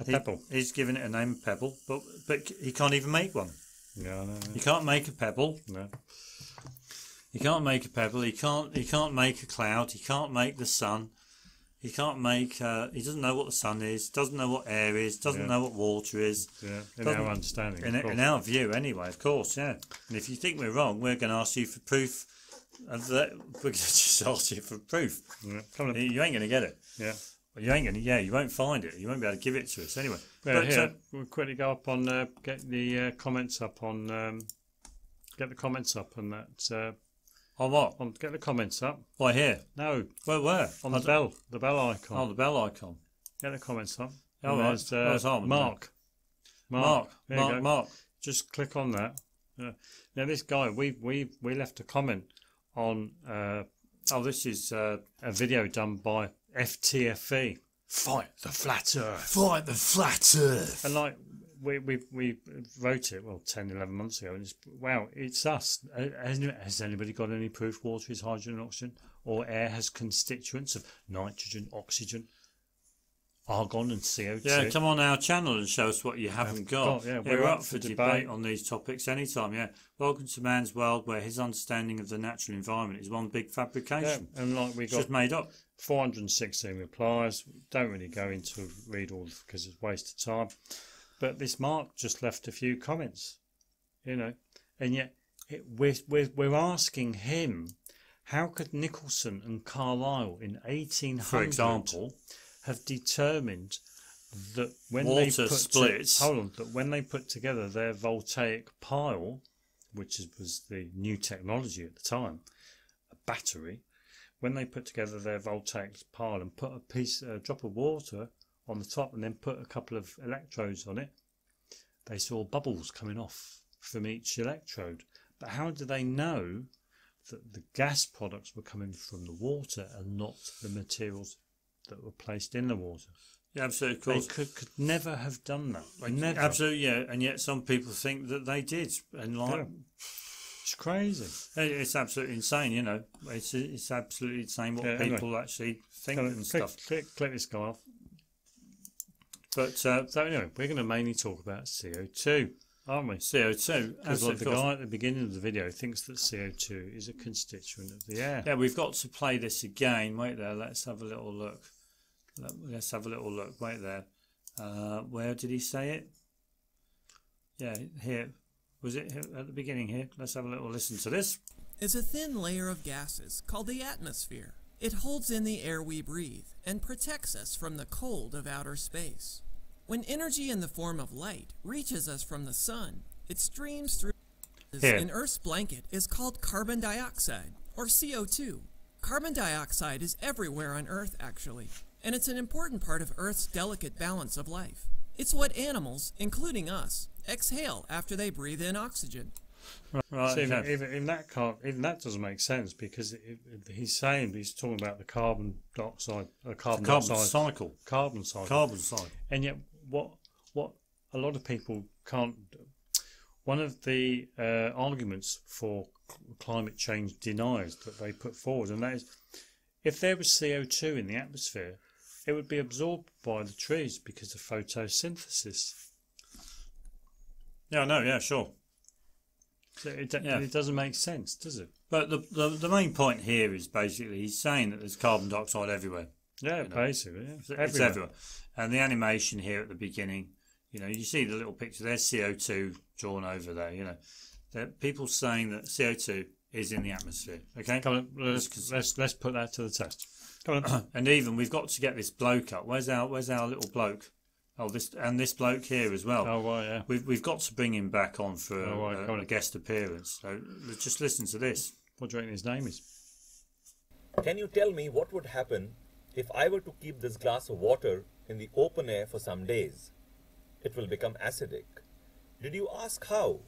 A he, pebble. He's given it a name, pebble, but but he can't even make one. No, no, no. You can't make a pebble. No. You can't make a pebble. He can't. He can't make a cloud. He can't make the sun. He can't make, uh, he doesn't know what the sun is, doesn't know what air is, doesn't yeah. know what water is. Yeah, in our understanding. In, in our view, anyway, of course, yeah. And if you think we're wrong, we're going to ask you for proof. Of that. We're going to just ask you for proof. Yeah. Come on. You ain't going to get it. Yeah. You ain't going to, yeah, you won't find it. You won't be able to give it to us anyway. Well, but, here, uh, we'll quickly go up on, uh, get the uh, comments up on, um, get the comments up on that. Uh, On what? On, get the comments up. Why here? No. Where, where? On the bell. The bell icon. Oh, the bell icon. Get the comments up. Oh, right. There's, uh, oh, Mark. Mark. Mark. There Mark, you go. Mark. Just click on that. Uh, now, this guy, we we we left a comment on, uh, oh, this is uh, a video done by F T F E. Fight the Flat Earth. Fight the Flat Earth. And like, We, we we wrote it, well, ten, eleven months ago, and it's, wow, it's us. Has, has anybody got any proof water is hydrogen and oxygen, or air has constituents of nitrogen, oxygen, argon and C O two? Yeah, come on our channel and show us what you haven't got. got yeah, yeah, we're, we're up, up for debate. debate on these topics anytime, yeah. Welcome to man's world where his understanding of the natural environment is one big fabrication. Yeah, and like we it's got just made up. four hundred and sixteen replies. Don't really go into read all because it's a waste of time. But this Mark just left a few comments, you know, and yet it, we're, we're, we're asking him, how could Nicholson and Carlisle in eighteen hundred, for example, have determined that when water they put splits, to, hold on, that when they put together their voltaic pile, which is, was the new technology at the time, a battery, when they put together their voltaic pile and put a piece, a drop of water on the top and then put a couple of electrodes on it, they saw bubbles coming off from each electrode. But how did they know that the gas products were coming from the water and not the materials that were placed in the water? Yeah, absolutely, of course. They could, could never have done that. Like, never. Absolutely, yeah. And yet some people think that they did. And like, yeah. It's crazy. It's absolutely insane, you know. It's, it's absolutely insane what yeah, people anyway. actually think and click, stuff. Click, click this guy off. But uh, so anyway, we're going to mainly talk about C O two, aren't we? C O two, as like the guy at the beginning of the video thinks that C O two is a constituent of the air. Yeah, we've got to play this again. Wait there, let's have a little look. Let's have a little look. Wait there. Uh, where did he say it? Yeah, here. Was it at the beginning here? Let's have a little listen to this. It's a thin layer of gases called the atmosphere. It holds in the air we breathe and protects us from the cold of outer space. When energy in the form of light reaches us from the sun, it streams through. Here. An Earth's blanket is called carbon dioxide, or C O two. Carbon dioxide is everywhere on Earth, actually, and it's an important part of Earth's delicate balance of life. It's what animals, including us, exhale after they breathe in oxygen. Right. Right. So even, even, even that can't, even that doesn't make sense, because it, it, he's saying he's talking about the carbon dioxide, uh, carbon, the carbon dioxide, cycle, carbon cycle, carbon cycle, and yet what what a lot of people can't. One of the uh, arguments for climate change deniers that they put forward, and that is, if there was C O two in the atmosphere, it would be absorbed by the trees because of photosynthesis. Yeah, I know. Yeah, sure. So it, yeah. It doesn't make sense, does it? But the, the the main point here is basically he's saying that there's carbon dioxide everywhere. Yeah, you know? Basically, yeah. It's, everywhere. It's everywhere. And the animation here at the beginning, you know, you see the little picture. There's C O two drawn over there. You know, there, people saying that C O two is in the atmosphere. Okay, come on, let's let's let's put that to the test. Come on. And even we've got to get this bloke up. Where's our where's our little bloke? Oh, this and this bloke here as well. Oh, well, yeah. We've we've got to bring him back on for oh, well, a, on. a guest appearance. So let's just listen to this. What do you reckon his name is? Can you tell me what would happen if I were to keep this glass of water in the open air for some days? It will become acidic. Did you ask how?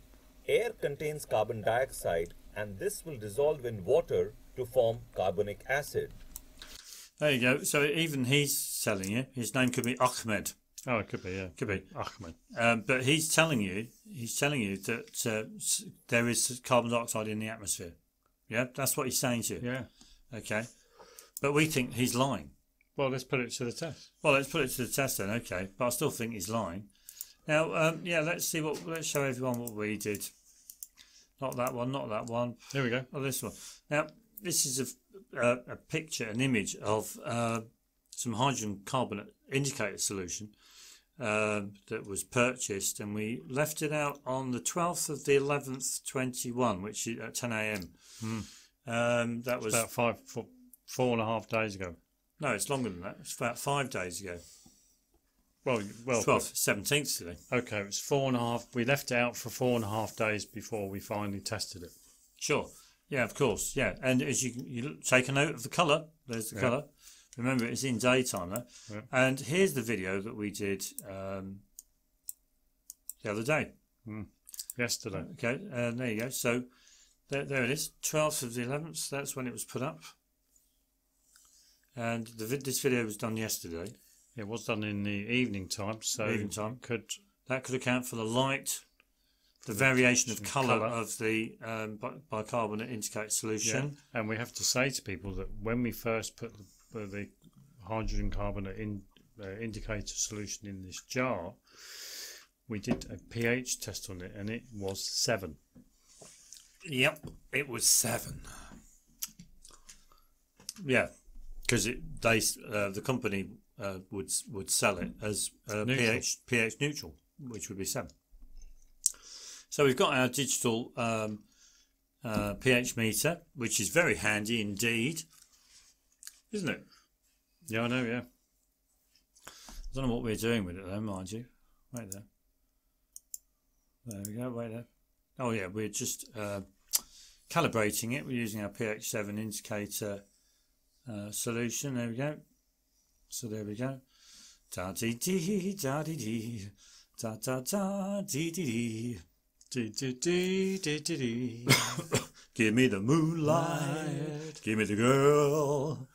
Air contains carbon dioxide, and this will dissolve in water to form carbonic acid. There you go. So even he's selling it. His name could be Ahmed. Oh, it could be, yeah, could be Ahmed. Um, but he's telling you, he's telling you that uh, there is carbon dioxide in the atmosphere. Yeah, that's what he's saying to you. Yeah. Okay. But we think he's lying. Well, let's put it to the test. Well, let's put it to the test then. Okay. But I still think he's lying. Now, um, yeah, let's see what. Let's show everyone what we did. Not that one. Not that one. Here we go. Oh, this one. Now, this is a a, a picture, an image of uh, some hydrogen carbonate indicator solution. Uh, that was purchased, and we left it out on the twelfth of the eleventh twenty-one, which is at ten A M Mm. Um, that it's was about five, four, four and a half days ago. No, it's longer than that. It's about five days ago. Well, well, twelfth, seventeenth today. Okay, it's four and a half. We left it out for four and a half days before we finally tested it. Sure. Yeah, of course. Yeah, and as you you take a note of the colour. There's the yeah. colour. Remember, it's in daytime though. Yeah. And here's the video that we did um, the other day. Mm. Yesterday. Okay, uh, there you go. So there, there it is, twelfth of the eleventh. That's when it was put up. And the vid this video was done yesterday. It was done in the evening time. So evening time. Could that could account for the light, the, the variation of colour, colour of the um, bicarbonate indicator solution. Yeah. And we have to say to people that when we first put the the hydrogen carbonate in, uh, indicator solution in this jar, we did a pH test on it, and it was seven. Yep, it was seven. Yeah, because it they uh, the company uh, would would sell it as uh, pH pH neutral, which would be seven. So we've got our digital um, uh, pH meter, which is very handy indeed. Isn't it? Yeah, I know, yeah. I don't know what we're doing with it though, mind you. Wait there. There we go, wait there. Oh yeah, we're just uh, calibrating it. We're using our pH seven indicator uh, solution. There we go. So there we go. Da-dee-dee, da-dee-dee, da-da-da-dee-dee-dee. Dee-dee-dee-dee-dee-dee. Give me the moonlight, give me the girl.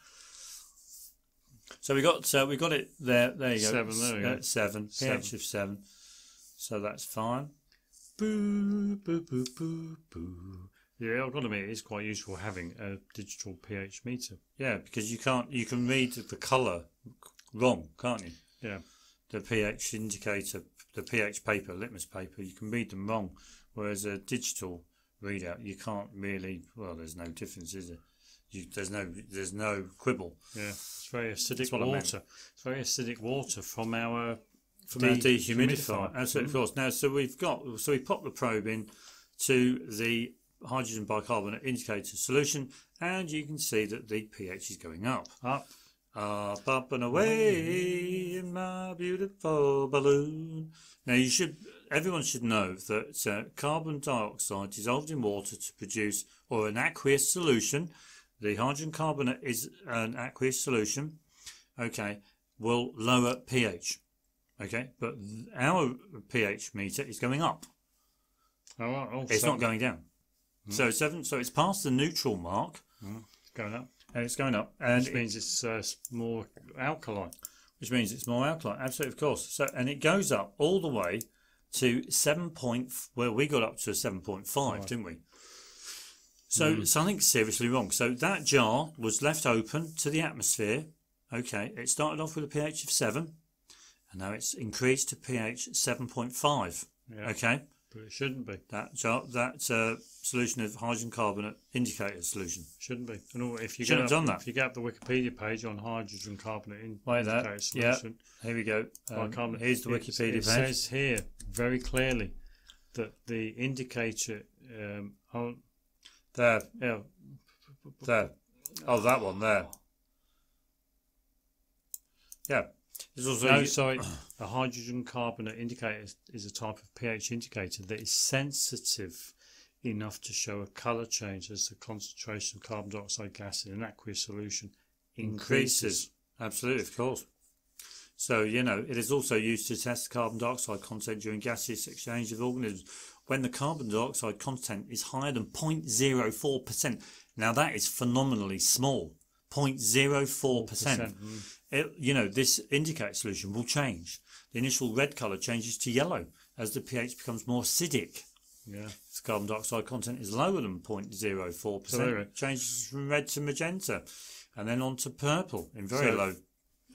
So we got uh, we got it there. There you seven, go. There we go. Seven. pH of seven. So that's fine. Boo boo boo boo boo. Yeah, I've got to admit, it's quite useful having a digital pH meter. Yeah, because you can't you can read the colour wrong, can't you? Yeah. The pH indicator, the pH paper, litmus paper, you can read them wrong. Whereas a digital readout, you can't really. Well, there's no difference, is there? You, there's no, there's no quibble. Yeah, it's very acidic That's what water. I meant. It's very acidic water from our from de our dehumidifier. Absolutely, of course. Now, so we've got, so we pop the probe in to the hydrogen bicarbonate indicator solution, and you can see that the pH is going up, up, Ah, pumping away in my beautiful balloon. Now you should, everyone should know that uh, carbon dioxide dissolved in water to produce, or an aqueous solution, the hydrogen carbonate is an aqueous solution, okay, will lower pH, okay, but our pH meter is going up. Oh, well, oh, it's seven. Not going down. Mm. So seven, so it's past the neutral mark. Mm. It's going up. And it's going up, and which means it's uh, more alkaline. Which means it's more alkaline, absolutely, of course. So, and it goes up all the way to seven point. Well, we got up to seven point five, right. Didn't we? So mm. something's seriously wrong. So that jar was left open to the atmosphere. Okay, it started off with a pH of seven, and now it's increased to pH seven point five. Yeah. Okay, but it shouldn't be that jar. That. Uh, solution of hydrogen carbonate indicator solution. Shouldn't be. And if you shouldn't get up, have done that. If you get up the Wikipedia page on hydrogen carbonate indicator like solution. Yeah. Here we go. Um, um, here's the Wikipedia it, it page. It says here very clearly that the indicator... Um, oh, there. Yeah. There. Oh, that one there. Yeah. There's also no, sorry. A hydrogen carbonate indicator is, is a type of pH indicator that is sensitive enough to show a colour change as the concentration of carbon dioxide gas in an aqueous solution increases. increases. Absolutely, of course. So, you know, it is also used to test carbon dioxide content during gaseous exchange of organisms when the carbon dioxide content is higher than zero point zero four percent. Now, that is phenomenally small, zero point zero four percent. Mm. You know, this indicator solution will change. The initial red colour changes to yellow as the pH becomes more acidic. Yeah, the carbon dioxide content is lower than zero point zero four percent. So changes from red to magenta, and then on to purple in very so, low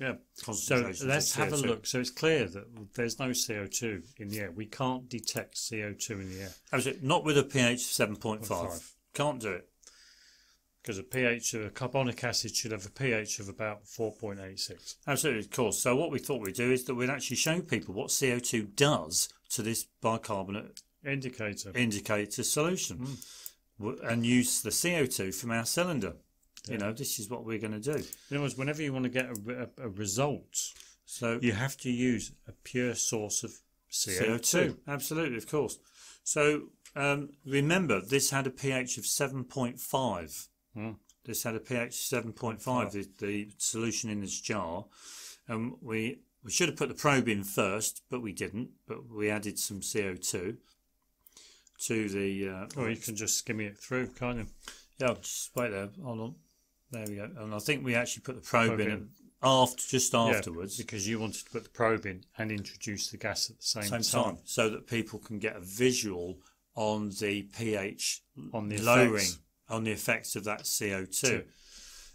yeah. concentrations. So let's have a look. So it's clear that there's no C O two in the air. We can't detect C O two in the air. Absolutely, not with a pH of seven point five. Can't do it because a pH of a carbonic acid should have a pH of about four point eight six. Absolutely, of course. So what we thought we'd do is that we'd actually show people what C O two does to this bicarbonate indicator indicator solution mm. and use the C O two from our cylinder. Yeah. You know, this is what we're going to do. In other words, whenever you want to get a, a, a result, so you have to use a pure source of C O two. C O two. Absolutely, of course. So um, remember, this had a pH of seven point five. Mm. This had a pH of seven point five, the, the solution in this jar. And um, we, we should have put the probe in first, but we didn't. But we added some C O two. To the uh, or you can just skim it through, can't you? Yeah, I'll just wait there. Hold on, there we go. And I think we actually put the probe, probe in, in after, just afterwards, yeah, because you wanted to put the probe in and introduce the gas at the same, same time. time, so that people can get a visual on the pH on the lowering effects. on the effects of that C O two. Two.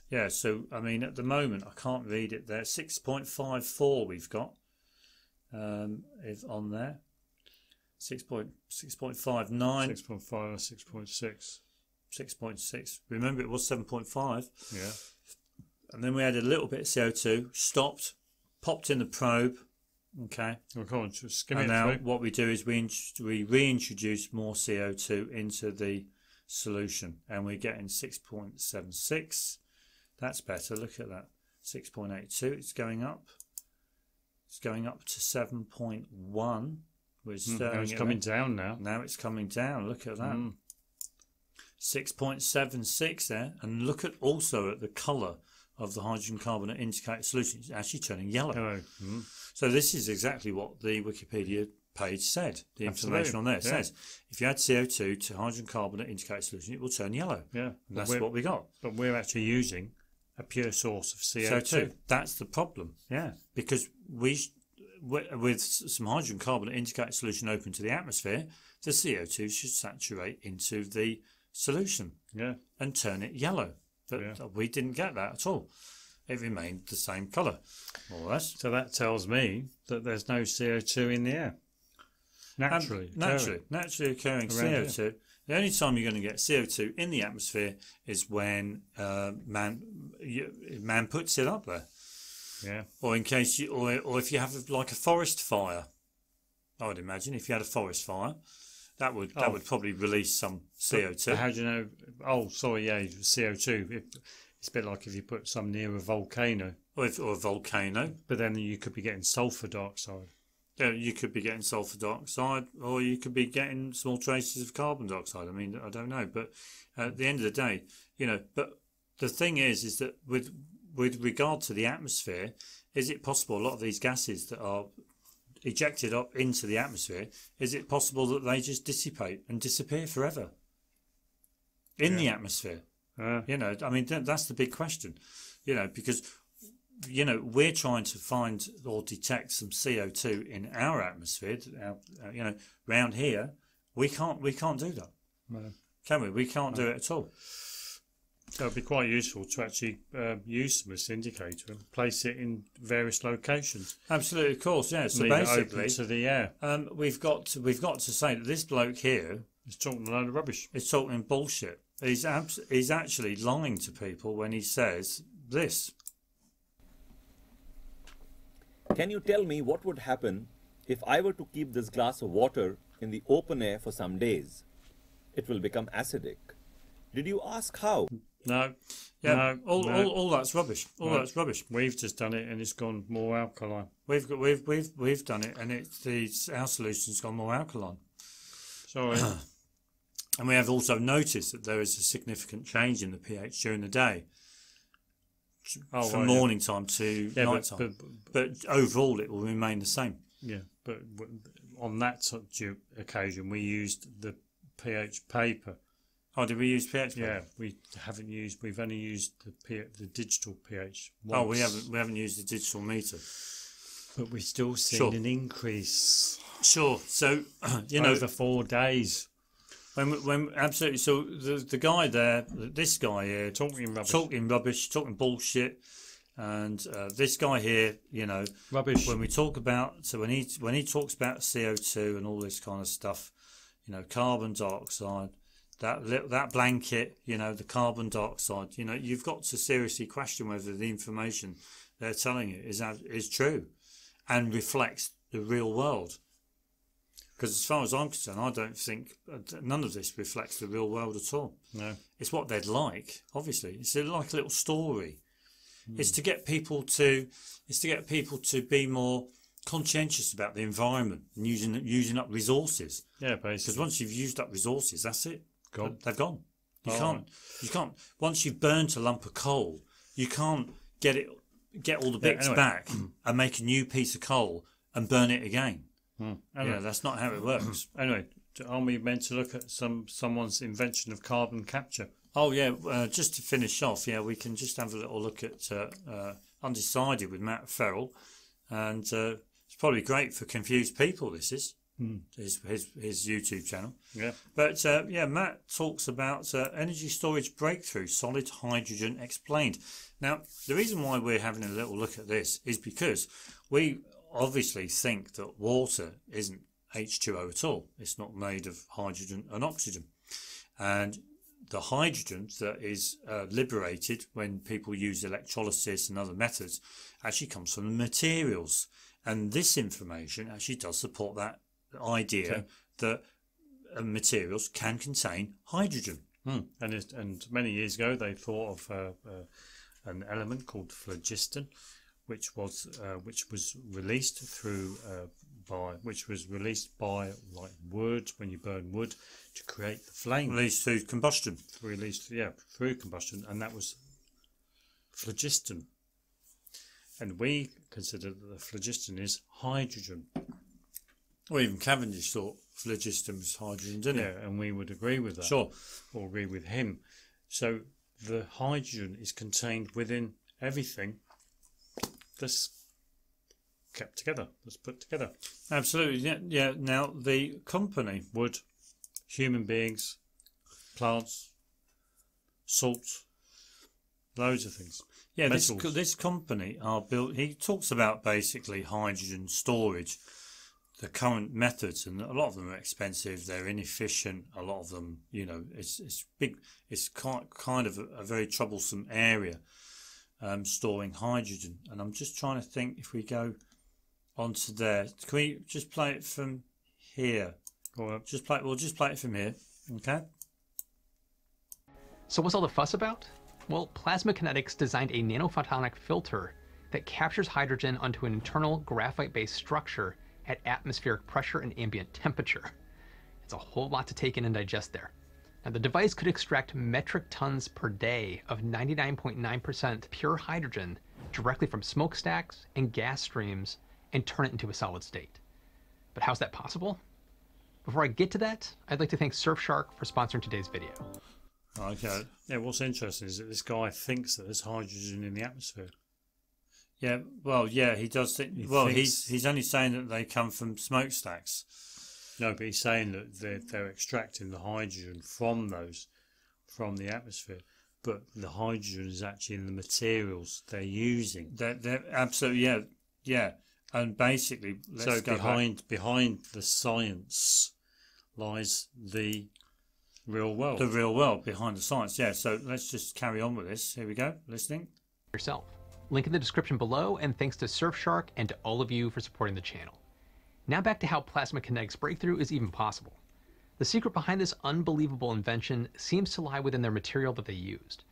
Yeah. So I mean, at the moment, I can't read it there. Six point five four we've got um, is on there. six point six point five nine. six point five or six point six. six point six. Remember, it was seven point five. Yeah. And then we added a little bit of C O two, stopped, popped in the probe. Okay. Well, come on, just skim and it now through. What we do is we, we reintroduce more C O two into the solution. And we're getting six point seven six. That's better. Look at that. six point eight two. It's going up. It's going up to seven point one. Which, mm, now it's coming there. down now. Now it's coming down. Look at that. Mm. six point seven six there. And look at also at the colour of the hydrogen carbonate indicator solution. It's actually turning yellow. Oh. Mm. So this is exactly what the Wikipedia page said. The Absolutely. information on there yeah. says if you add C O two to hydrogen carbonate indicator solution, it will turn yellow. Yeah. And that's what we got. But we're actually using a pure source of C O two. So that's the problem. Yeah. Because we... with some hydrogen carbonate indicator solution open to the atmosphere, the C O two should saturate into the solution yeah. and turn it yellow. But yeah. we didn't get that at all. It remained the same colour, more or less. So that tells me that there's no C O two in the air. Naturally. And naturally. Occurring. Naturally occurring Around C O two. Here. The only time you're going to get C O two in the atmosphere is when uh, man, man puts it up there. Yeah. Or in case you, or or if you have like a forest fire, I would imagine if you had a forest fire, that would that oh. would probably release some C O two. But how do you know? Oh, sorry, yeah, C O two. If, It's a bit like if you put some near a volcano. Or, if, or a volcano. But then you could be getting sulfur dioxide. Yeah, you could be getting sulfur dioxide, or you could be getting small traces of carbon dioxide. I mean, I don't know. But at the end of the day, you know, but the thing is, is that with with regard to the atmosphere, is it possible a lot of these gases that are ejected up into the atmosphere, is it possible that they just dissipate and disappear forever in yeah. the atmosphere? Uh, you know, I mean, th that's the big question, you know, because, you know, we're trying to find or detect some C O two in our atmosphere. Our, uh, you know, round here, we can't we can't do that, no. can we? We can't no. do it at all. So it'd be quite useful to actually uh, use this indicator and place it in various locations. Absolutely, of course, yeah. So leave basically, it open to the air. Um, we've got to, we've got to say that this bloke here is talking a load of rubbish. He's talking bullshit. He's abs he's actually lying to people when he says this. Can you tell me what would happen if I were to keep this glass of water in the open air for some days? It will become acidic. Did you ask how? No, yeah, no, all, no. all all that's rubbish. All no. that's rubbish. We've just done it, and it's gone more alkaline. We've got we've we've we've done it, and it's the our solution's gone more alkaline. Sorry. And we have also noticed that there is a significant change in the pH during the day, oh, from right, morning yeah. time to yeah, night but, time. But, but, but overall, it will remain the same. Yeah, but on that occasion, we used the pH paper. Oh, did we use pH? Yeah, we haven't used. We've only used the P, the digital pH. Once. Oh, we haven't. We haven't used the digital meter, but we still seen sure. an increase. Sure. So you know, over four days. When when absolutely. So the the guy there, this guy here, talking rubbish, talking rubbish, talking bullshit, and uh, this guy here, you know, rubbish. When we talk about, so when he when he talks about C O two and all this kind of stuff, you know, carbon dioxide. That that blanket, you know, the carbon dioxide, you know, you've got to seriously question whether the information they're telling you is is true, and reflects the real world. Because as far as I'm concerned, I don't think none of this reflects the real world at all. No, it's what they'd like. Obviously, it's like a little story. Mm. It's to get people to, it's to get people to be more conscientious about the environment and using using up resources. Yeah, basically. Because once you've used up resources, that's it. Gone. They've gone. You oh. can't. You can't. Once you've burnt a lump of coal, you can't get it. Get all the bits yeah, anyway. back and make a new piece of coal and burn it again. Hmm. Anyway. Yeah, that's not how it works. Anyway, aren't we meant to look at some someone's invention of carbon capture? Oh yeah. Uh, just to finish off, yeah, we can just have a little look at uh, uh, Undecided with Matt Ferrell, and uh, it's probably great for confused people. This is. Mm. His, his his YouTube channel, yeah. But uh, yeah, Matt talks about uh, energy storage breakthrough, solid hydrogen explained. Now, the reason why we're having a little look at this is because we obviously think that water isn't H two O at all. It's not made of hydrogen and oxygen, and the hydrogen that is uh, liberated when people use electrolysis and other methods actually comes from the materials, and this information actually does support that idea okay. that uh, materials can contain hydrogen. Hmm. And it, and many years ago they thought of uh, uh, an element called phlogiston, which was uh, which was released through uh, by which was released by like wood when you burn wood to create the flame. Released through combustion. Released yeah through combustion, and that was phlogiston. And we consider that the phlogiston is hydrogen. Or even Cavendish thought phlogiston was hydrogen, didn't yeah, it? And we would agree with that. Sure. Or agree with him. So the hydrogen is contained within everything that's kept together, that's put together. Absolutely. Yeah. yeah. Now, the company, wood, human beings, plants, salt, loads of things. Yeah, this, this company are built, he talks about basically hydrogen storage. The current methods, and a lot of them are expensive, they're inefficient, a lot of them, you know, it's it's big, it's quite, kind of a, a very troublesome area, um, storing hydrogen. And I'm just trying to think, if we go onto there, can we just play it from here? Or just play, we'll just play it from here, okay? So what's all the fuss about? Well, Plasma Kinetics designed a nanophotonic filter that captures hydrogen onto an internal graphite-based structure at atmospheric pressure and ambient temperature. It's a whole lot to take in and digest there. Now, the device could extract metric tons per day of ninety-nine point nine percent pure hydrogen directly from smokestacks and gas streams and turn it into a solid state. But how's that possible? Before I get to that, I'd like to thank Surfshark for sponsoring today's video. Okay. Yeah, what's interesting is that this guy thinks that there's hydrogen in the atmosphere. Yeah, well, yeah, he does think... He well, he's, he's only saying that they come from smokestacks. No, but he's saying that they're, they're extracting the hydrogen from those, from the atmosphere. But the hydrogen is actually in the materials they're using. They're, they're absolutely, yeah, yeah. And basically, let's so go behind back. behind the science lies the real world. The real world, behind the science, yeah. So let's just carry on with this. Here we go, listening. Yourself. Link in the description below, and thanks to Surfshark and to all of you for supporting the channel. Now back to how Plasma Kinetics breakthrough is even possible. The secret behind this unbelievable invention seems to lie within their material that they used,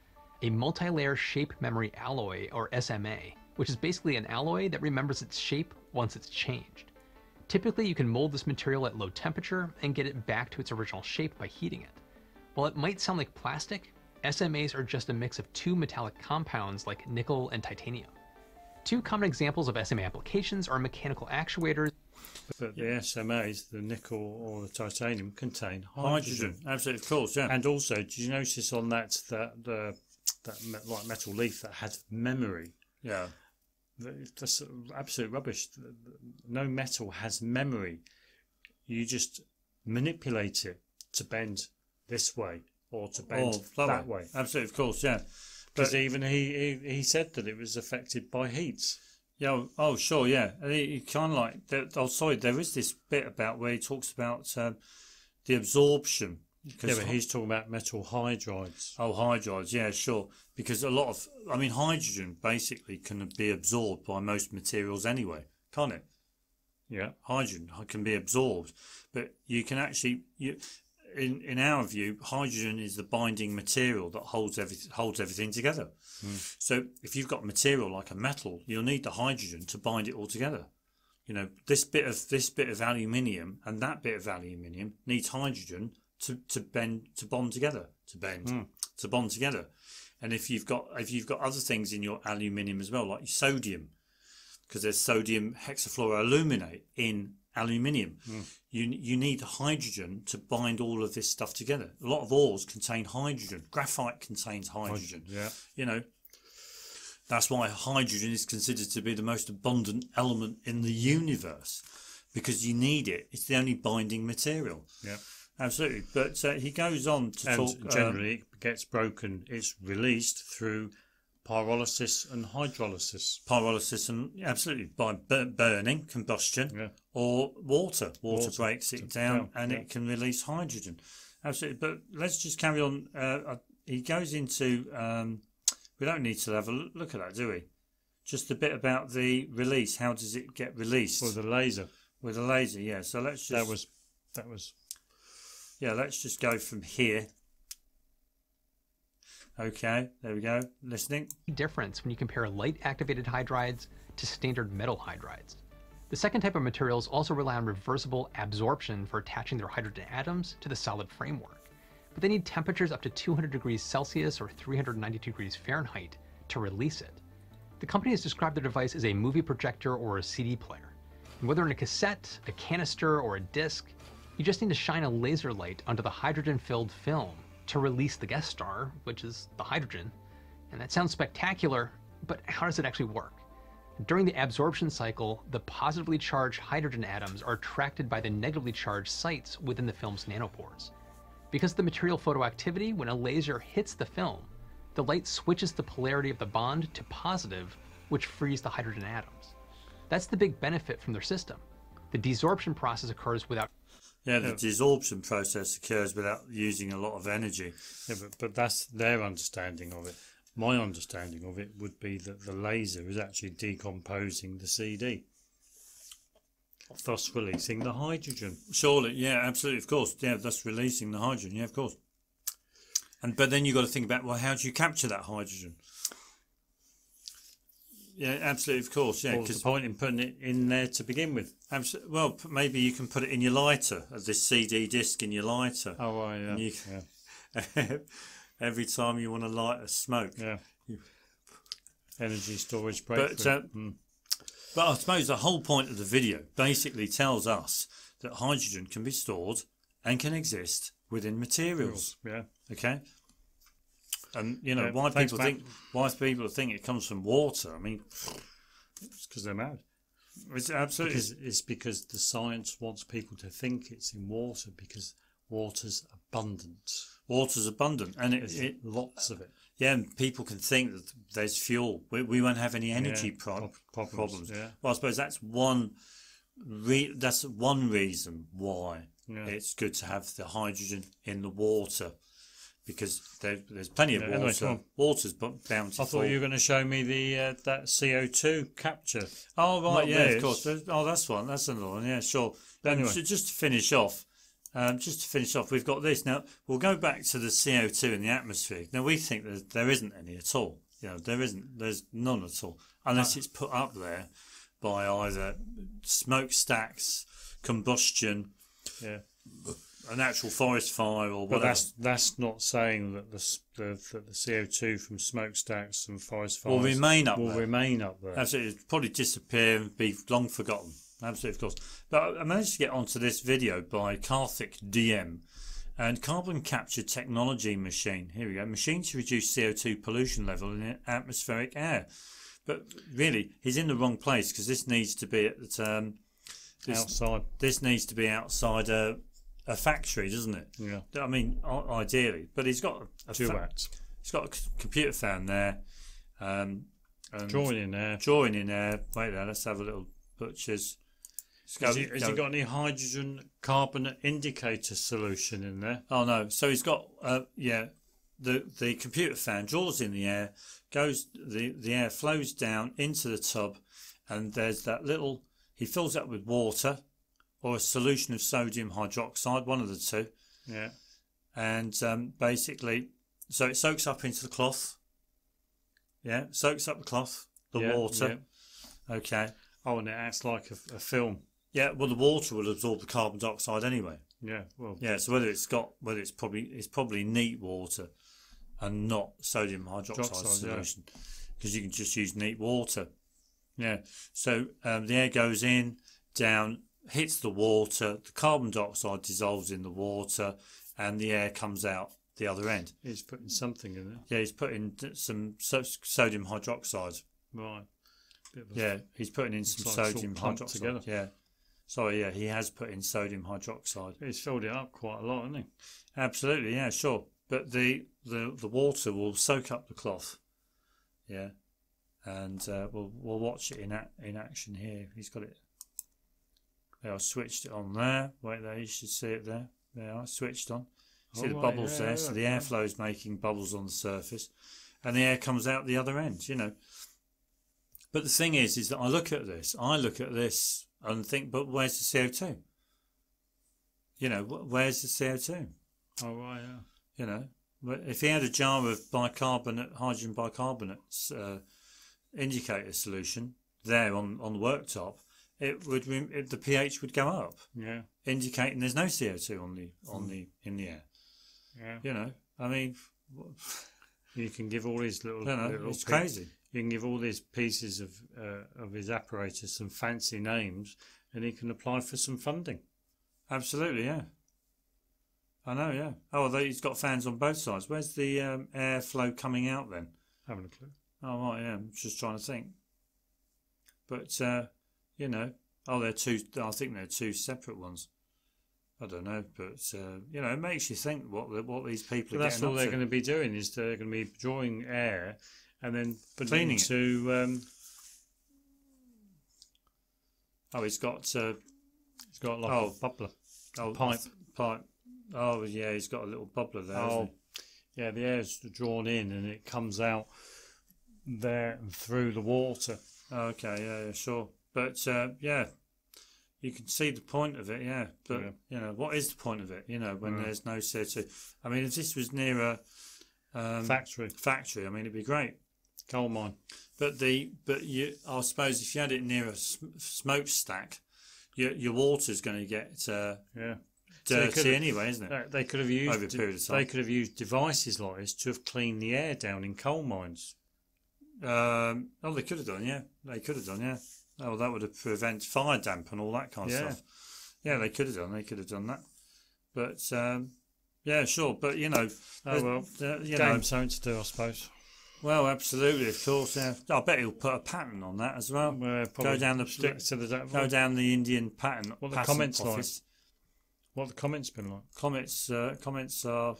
a multi-layer shape memory alloy, or S M A, which is basically an alloy that remembers its shape once it's changed. Typically, you can mold this material at low temperature and get it back to its original shape by heating it. While it might sound like plastic, S M As are just a mix of two metallic compounds like nickel and titanium. Two common examples of S M A applications are mechanical actuators. But the S M As, the nickel or the titanium, contain hydrogen. hydrogen. Absolutely, of course, yeah. And also, did you notice on that that the that, that like metal leaf that had memory? Yeah. That's absolute rubbish. No metal has memory. You just manipulate it to bend this way or to bend or that, that way. way. Absolutely, of course, yeah. Because even he, he he said that it was affected by heat. Yeah. Oh, sure. Yeah. And he, he kind of like. Oh, sorry. There is this bit about where he talks about um, the absorption. Yeah, but he's talking about metal hydrides. Oh, hydrides. Yeah, sure. Because a lot of, I mean, hydrogen basically can be absorbed by most materials anyway, can't it? Yeah. Hydrogen can be absorbed, but you can actually you. In, in our view, hydrogen is the binding material that holds every, holds everything together. Mm. So if you've got material like a metal, you'll need the hydrogen to bind it all together. You know, this bit of this bit of aluminium and that bit of aluminium needs hydrogen to to bend to bond together to bend mm. to bond together. And if you've got if you've got other things in your aluminium as well, like sodium, because there's sodium hexafluoroaluminate in aluminium, mm. you you need hydrogen to bind all of this stuff together. A lot of ores contain hydrogen. Graphite contains hydrogen. hydrogen yeah, you know, that's why hydrogen is considered to be the most abundant element in the universe, because you need it. It's the only binding material. Yeah, absolutely. But uh, he goes on to and talk. Generally, um, it gets broken. It's released through pyrolysis and hydrolysis. Pyrolysis and absolutely by bur burning, combustion, yeah. or water. water. Water breaks it down, yeah. and yeah. it can release hydrogen. Absolutely. But let's just carry on. Uh, he goes into. Um, we don't need to have a look at that, do we? Just a bit about the release. How does it get released? With a laser. With a laser, yeah. So let's just. That was. That was. Yeah. Let's just go from here. Okay, there we go, listening. Difference when you compare light-activated hydrides to standard metal hydrides. The second type of materials also rely on reversible absorption for attaching their hydrogen atoms to the solid framework, but they need temperatures up to two hundred degrees Celsius or three hundred ninety degrees Fahrenheit to release it. The company has described their device as a movie projector or a C D player. And whether in a cassette, a canister, or a disc, you just need to shine a laser light onto the hydrogen-filled film to release the guest star, which is the hydrogen. And that sounds spectacular, but how does it actually work? During the absorption cycle, the positively charged hydrogen atoms are attracted by the negatively charged sites within the film's nanopores. Because of the material photoactivity, when a laser hits the film, the light switches the polarity of the bond to positive, which frees the hydrogen atoms. That's the big benefit from their system. The desorption process occurs without Yeah, the yeah. desorption process occurs without using a lot of energy. Yeah, but, but that's their understanding of it. My understanding of it would be that the laser is actually decomposing the C D, thus releasing the hydrogen. Surely, yeah, absolutely, of course. Yeah, thus releasing the hydrogen, yeah, of course. And but then you've got to think about, well, how do you capture that hydrogen? Yeah, absolutely, of course. Yeah, because the point in putting it in there to begin with. Absolutely. Well, maybe you can put it in your lighter, as this C D disc in your lighter. Oh, right, yeah. And you can, yeah. Every time you want to light a smoke. Yeah. Energy storage breakthrough. But, uh, mm. but I suppose the whole point of the video basically tells us that hydrogen can be stored and can exist within materials. Yeah. Okay. And you know, yeah, why people Matt. think why people think it comes from water? I mean, it's because they're mad. It's absolutely. Because it's because the science wants people to think it's in water because water's abundant. Water's abundant, and it, it lots of it. Yeah, and people can think that there's fuel. We, we won't have any energy yeah, pro problems. problems. Yeah. Well, I suppose that's one. Re that's one reason why yeah. it's good to have the hydrogen in the water. Because there, there's plenty of yeah, water. Anyway, water's bountiful. I thought you were going to show me the uh, that C O two capture. Oh right, Not yeah, this. of course. Oh, that's one. That's another one. Yeah, sure. Anyway, um, so just to finish off, um, just to finish off, we've got this. Now we'll go back to the C O two in the atmosphere. Now we think that there isn't any at all. You know, there isn't. There's none at all, unless it's put up there by either smokestacks, combustion. Yeah. An actual forest fire or whatever. But that's that's not saying that the the, that the C O two from smokestacks and forest fires will remain up will there. remain up there. Absolutely, it'll probably disappear and be long forgotten. Absolutely, of course. But I managed to get onto this video by Karthik D M and carbon capture technology machine. Here we go. Machine to reduce C O two pollution level in atmospheric air. But really, he's in the wrong place because this needs to be at um, this, outside. This needs to be outside a. A factory, doesn't it? Yeah. I mean, ideally, but he's got a two watts. He's got a computer fan there. Um, and drawing in there. Drawing in there. Wait there. Let's have a little butchers. Go, has, he, has he got any hydrogen carbon indicator solution in there? Oh no. So he's got uh, yeah. The the computer fan draws in the air. Goes the the air flows down into the tub, and there's that little. He fills that with water. Or a solution of sodium hydroxide, one of the two. Yeah. And um, basically, so it soaks up into the cloth. Yeah, soaks up the cloth, the yeah, water. Yeah. Okay. Oh, and it acts like a, a film. Yeah. Well, the water will absorb the carbon dioxide anyway. Yeah. Well. Yeah. So whether it's got, whether it's probably, it's probably neat water, and not sodium hydroxide, hydroxide solution, because yeah. you can just use neat water. Yeah. So um, the air goes in, down. Hits the water, the carbon dioxide dissolves in the water, and the air comes out the other end. He's putting something in there. Yeah, he's putting some so sodium hydroxide. Right. Yeah, he's putting in some like sodium hydroxide. Together. Yeah. Sorry, yeah, he has put in sodium hydroxide. He's filled it up quite a lot, hasn't he? Absolutely, yeah, sure. But the the, the water will soak up the cloth. Yeah. And uh, we'll we'll watch it in a in action here. He's got it. I switched it on there. Wait there, you should see it there. There, I switched on. See oh, the right, bubbles yeah, there. Yeah, so yeah. the airflow is making bubbles on the surface, and the air comes out the other end. You know. But the thing is, is that I look at this, I look at this, and think, but where's the C O two? You know, where's the C O two? Oh right, yeah. You know, but if he had a jar of bicarbonate, hydrogen bicarbonate uh, indicator solution there on on the worktop. It would it, the pH would go up, yeah, indicating there's no C O two on the on the in the air. Yeah, you know, I mean, you can give all these little, know, little it's crazy. You can give all these pieces of uh, of his apparatus some fancy names, and he can apply for some funding. Absolutely, yeah. I know, yeah. Oh, although he's got fans on both sides. Where's the um, airflow coming out then? Having a clue. Oh right, yeah. I'm just trying to think, but. Uh, You know, oh, they're two. I think they're two separate ones. I don't know, but uh, you know, it makes you think what the, what these people. But are that's all they're to. going to be doing is they're going to be drawing air, and then cleaning to. It. Um, oh, he's got. Uh, he's got like oh, a bubbler. Oh, pipe, pipe. Oh yeah, he's got a little bubbler there. Oh, hasn't he? Yeah, the air's drawn in and it comes out there and through the water. Oh, okay, yeah, yeah, sure. But uh, yeah, you can see the point of it. Yeah, but yeah. you know what is the point of it? You know when yeah. there's no C O two. I mean, if this was near a um, factory. Factory. I mean, it'd be great. Coal mine. But the but you, I suppose, if you had it near a sm smokestack, your your water's going to get uh, yeah dirty so anyway, isn't it? They could have used over a period of time. They could have used devices like this to have cleaned the air down in coal mines. Um, oh, they could have done, yeah. They could have done, yeah. Oh, that would have prevented fire damp and all that kind of yeah. stuff. Yeah, they could have done. They could have done that. But um, yeah, sure. But you know, oh well, uh, you know, something to do, I suppose. Well, absolutely, of course. Yeah, I bet he'll put a pattern on that as well. well go down the stick to the go down the Indian pattern. What the comments office. like? What the comments been like? Comments, uh, comments are.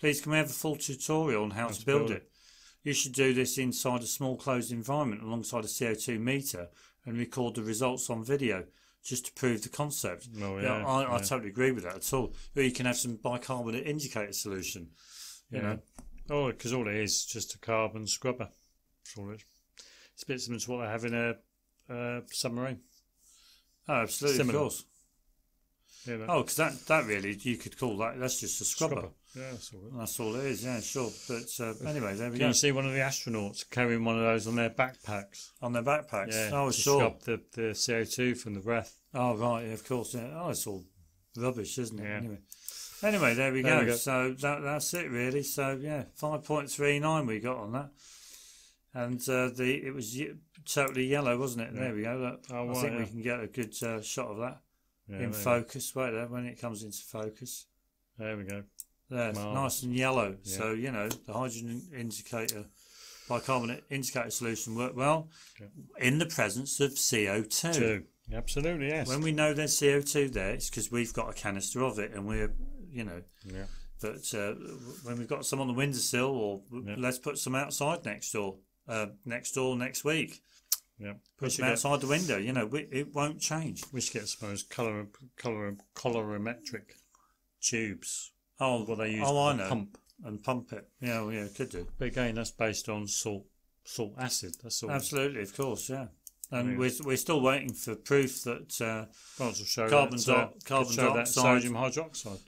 Please, can we have a full tutorial on how, how to, to build, build it? it? You should do this inside a small closed environment alongside a C O two meter and record the results on video just to prove the concept. Oh, yeah, you know, I, yeah. I totally agree with that at all. Or you can have some bicarbonate indicator solution, you yeah. know. Oh, because all it is is just a carbon scrubber. That's all it is. It's a bit similar to what they have in a uh, submarine. Oh, absolutely, similar. Of course. You know. Oh, because that, that really, you could call that, that's just a scrubber. scrubber. Yeah, that's all it. That's all it is, yeah, sure. But uh, anyway, there we Can go. You see one of the astronauts carrying one of those on their backpacks? On their backpacks? Yeah, oh, to sure. scrub the, the C O two from the breath. Oh, right, yeah, of course. Yeah. Oh, it's all rubbish, isn't it? Yeah. Anyway. Anyway, there we there go. We go. So that, that's it, really. So, yeah, five point three nine we got on that. And uh, the it was ye totally yellow, wasn't it? Yeah. There we go. Look, oh, I think yeah. we can get a good uh, shot of that. Yeah, in focus, right there, when it comes into focus. There we go. There, nice and yellow. Yeah. So, you know, the hydrogen indicator, bicarbonate indicator solution worked well okay. in the presence of C O two. Two. Absolutely, yes. When we know there's C O two there, it's because we've got a canister of it and we're, you know. Yeah. But uh, when we've got some on the windowsill, or yeah. let's put some outside next door, uh, next door next week. Yeah, push it outside the window. You know, we, it won't change. We should get, suppose, color, color, colorimetric tubes. Oh, well, they use oh, I know. pump and pump it. Yeah, well, yeah, could do. But again, that's based on salt, salt acid. That's all. Absolutely, of course, yeah. And yeah. we're we're still waiting for proof that uh, well, show carbon that, di carbon show dioxide, that sodium hydroxide,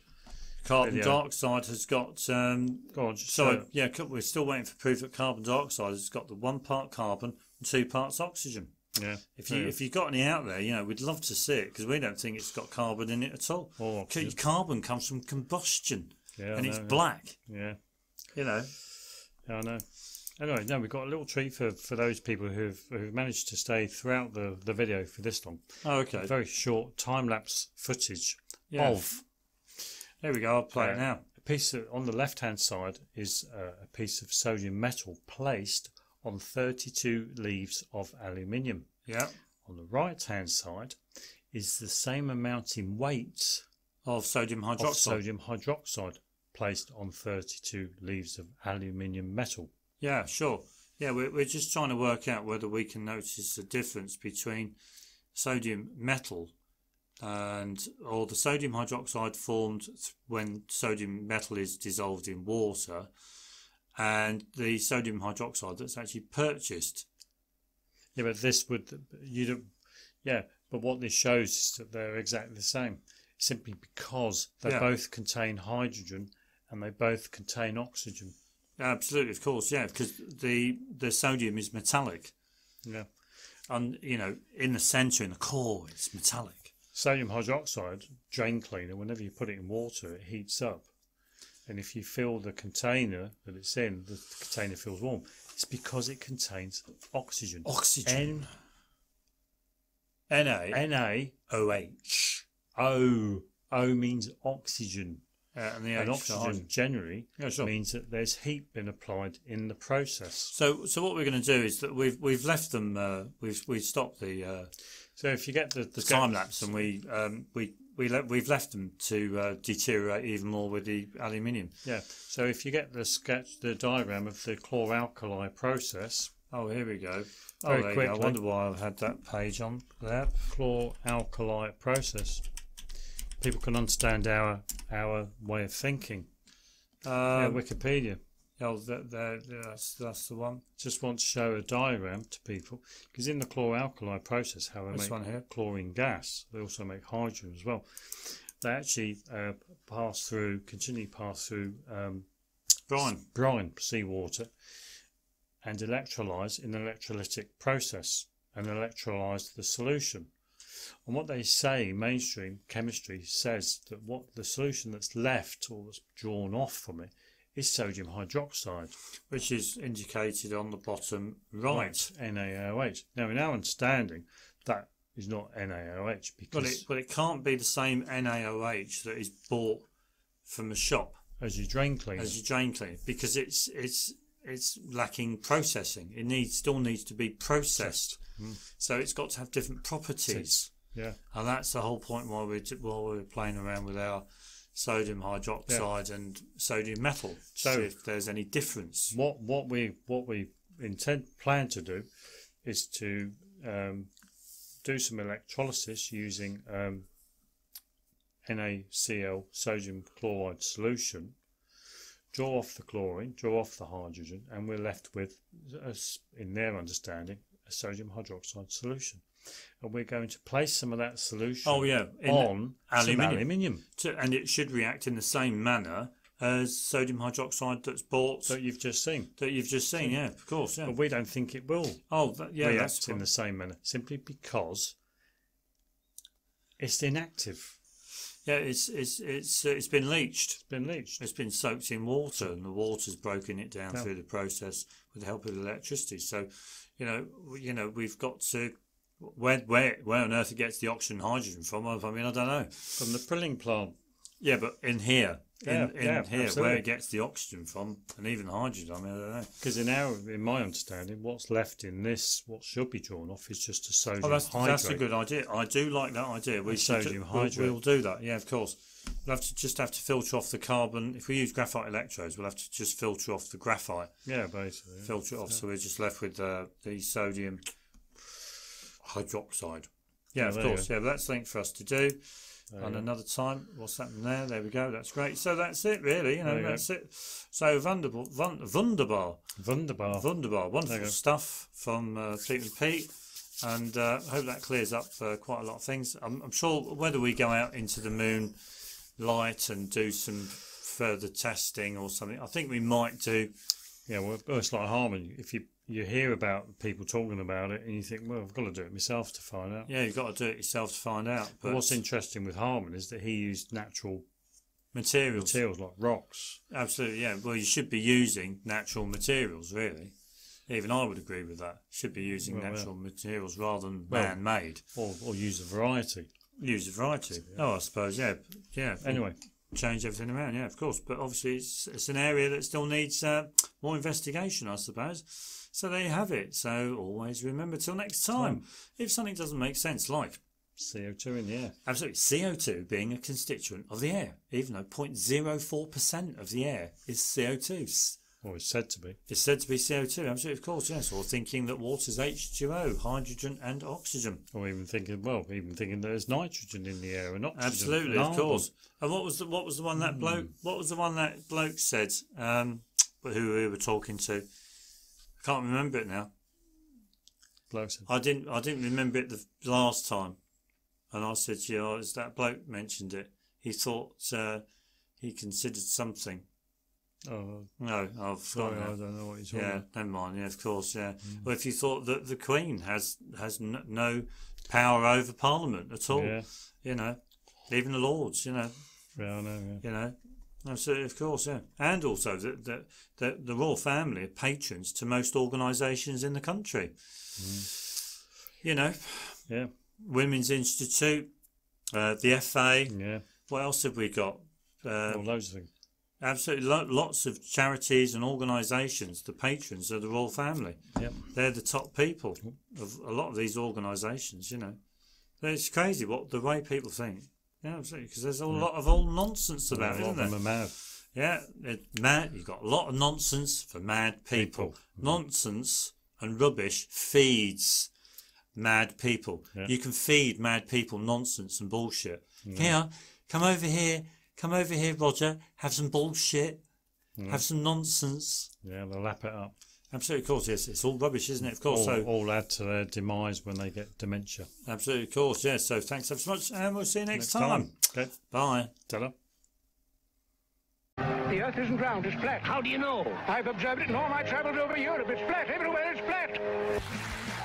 carbon video. dioxide has got. Um, Go on, so yeah, we're still waiting for proof that carbon dioxide has got the one part carbon. Two parts oxygen. Yeah. If you yeah. if you've got any out there, you know, we'd love to see it because we don't think it's got carbon in it at all. Oh, carbon comes from combustion. Yeah, and know, it's yeah. black. Yeah. You know. Yeah, I know. Anyway, no, we've got a little treat for, for those people who've who've managed to stay throughout the, the video for this long. Oh, okay. Very short time lapse footage yeah. of. There we go. I'll play uh, it now. A piece of, on the left hand side is uh, a piece of sodium metal placed on thirty-two leaves of aluminium. Yeah. On the right-hand side is the same amount in weight of sodium hydroxide. Of sodium hydroxide placed on thirty-two leaves of aluminium metal. Yeah, sure. Yeah, we're, we're just trying to work out whether we can notice the difference between sodium metal and or the sodium hydroxide formed when sodium metal is dissolved in water. And the sodium hydroxide that's actually purchased. Yeah, but this would, you don't, yeah, but what this shows is that they're exactly the same, simply because they yeah. both contain hydrogen and they both contain oxygen. Absolutely, of course, yeah, because the, the sodium is metallic. Yeah. And, you know, in the centre, in the core, it's metallic. Sodium hydroxide, drain cleaner, whenever you put it in water, it heats up. And if you fill the container that it's in, the container feels warm. It's because it contains oxygen. Oxygen. N Na Na O H O O means oxygen, uh, and the and oxygen generally yeah, sure. means that there's heat been applied in the process. So, so what we're going to do is that we've we've left them. Uh, we've we've stopped the. Uh, so if you get the, the time lapse, and we um, we. We le we've left them to uh, deteriorate even more with the aluminium. Yeah. So if you get the sketch, the diagram of the chloralkali process. Oh, here we go. Oh, very there quickly. You go. I wonder why I've had that page on there. Chloralkali process. People can understand our our way of thinking. Um, yeah, Wikipedia. Oh, that, that, that's that's the one. Just want to show a diagram to people because in the chloralkali process, how they this make one here. chlorine gas, they also make hydrogen as well. They actually uh, pass through, continually pass through um, brine, brine seawater and electrolyse in an electrolytic process and electrolyse the solution. And what they say, mainstream chemistry says that what the solution that's left or that's drawn off from it is sodium hydroxide, which is indicated on the bottom right, right. N A O H. Now, in our understanding, that is not N A O H because but it, but it can't be the same N A O H that is bought from a shop as your drain cleaner. As your drain cleaner, because it's it's it's lacking processing. It needs still needs to be processed, mm. so it's got to have different properties. Yeah, and that's the whole point why we're while we're playing around with our sodium hydroxide yeah. and sodium metal. So, so if there's any difference, what what we what we intend plan to do is to um, do some electrolysis using um, NaCl sodium chloride solution. Draw off the chlorine, draw off the hydrogen, and we're left with, in their understanding, a sodium hydroxide solution. And we're going to place some of that solution oh, yeah. in on aluminium. aluminium. To, and it should react in the same manner as sodium hydroxide that's bought. That you've just seen. That you've just seen, yeah, of course. Yeah. But we don't think it will oh, that, yeah, react that's in cool. the same manner, simply because it's inactive. Yeah, it's it's it's it's been leached. It's been leached. It's been soaked in water, and the water's broken it down yeah. through the process with the help of electricity. So, you know, you know, we've got to where where where on earth it gets the oxygen hydrogen from? I mean, I don't know. From the prilling plant. Yeah, but in here, yeah, in, in yeah, here, absolutely. Where it gets the oxygen from, and even the hydrogen. I mean, I don't know. Because in our, in my understanding, what's left in this, what should be drawn off, is just a sodium oh, that's, hydrate. That's a good idea. I do like that idea. We sodium do, hydrate. We'll, we'll do that. Yeah, of course. We'll have to just have to filter off the carbon. If we use graphite electrodes, we'll have to just filter off the graphite. Yeah, basically. Filter it off, yeah. so we're just left with uh, the sodium hydroxide. Yeah, yeah of course. Yeah, but that's something for us to do. Um, and another time, what's happening there? There we go. That's great. So that's it, really. You know, that's go. it. So wunderbar, wunderbar, wunderbar, wunderbar. Wonderful stuff from uh, Pete and Pete, and I uh, hope that clears up uh, quite a lot of things. I'm, I'm sure whether we go out into the moon light and do some further testing or something, I think we might do. Yeah, well, it's like Harman. If you you hear about people talking about it and you think, well, I've got to do it myself to find out. Yeah, you've got to do it yourself to find out. But what's interesting with Harman is that he used natural materials, materials like rocks. Absolutely, yeah. Well, you should be using natural materials, really. Even I would agree with that. Should be using well, natural yeah. materials rather than well, man-made. Or, or use a variety. Use a variety. Yeah. Oh, I suppose, yeah. Yeah. Anyway. Change everything around, yeah, of course. But obviously it's, it's an area that still needs uh, more investigation, I suppose. So there you have it. So always remember, till next time, if something doesn't make sense, like C O two in the air. Absolutely. C O two being a constituent of the air, even though zero point zero four percent of the air is C O two. Or is said to be. It's said to be C O two, absolutely, of course, yes. Or thinking that water's H two O, hydrogen and oxygen. Or even thinking, well, even thinking there's nitrogen in the air and oxygen. Absolutely, and of course. And what was the what was the one that mm. bloke what was the one that bloke said? Um, who we were talking to? I can't remember it now. Bloke said. I didn't. I didn't remember it the last time, and I said, yeah, oh, is that bloke mentioned it? He thought uh, he considered something. Oh no! I've sorry, I don't know what you're talking yeah, about. Yeah, never mind. Yeah, of course. Yeah. Mm. Well, if you thought that the Queen has has no power over Parliament at all, yeah. you know, even the Lords, you know, yeah, I know, yeah. you know, absolutely, of course, yeah, and also that that the, the royal family are patrons to most organisations in the country. Mm. You know, yeah, Women's Institute, uh, the F A. Yeah. What else have we got? Uh, well, loads of things. Absolutely, lots of charities and organisations, the patrons of the royal family. Yep. They're the top people of a lot of these organisations, you know. It's crazy what the way people think. Yeah, absolutely, because there's a yeah. lot of old nonsense about it, isn't there? A lot of them are mad. Yeah, it, mad. You've got a lot of nonsense for mad people. people. Nonsense and rubbish feeds mad people. Yeah. You can feed mad people nonsense and bullshit. Yeah. Here, come over here. Come over here, Roger. Have some bullshit. Mm. Have some nonsense. Yeah, they'll lap it up. Absolutely, of course. Yes, it's all rubbish, isn't it? Of course. All, so all add to their demise when they get dementia. Absolutely, of course. Yes. Yeah, so thanks ever so much, and we'll see you next, next time. time. Okay. Bye. Ta-ra. The Earth isn't round, it's flat. How do you know? I've observed it in all my travels over Europe. It's flat, everywhere it's flat.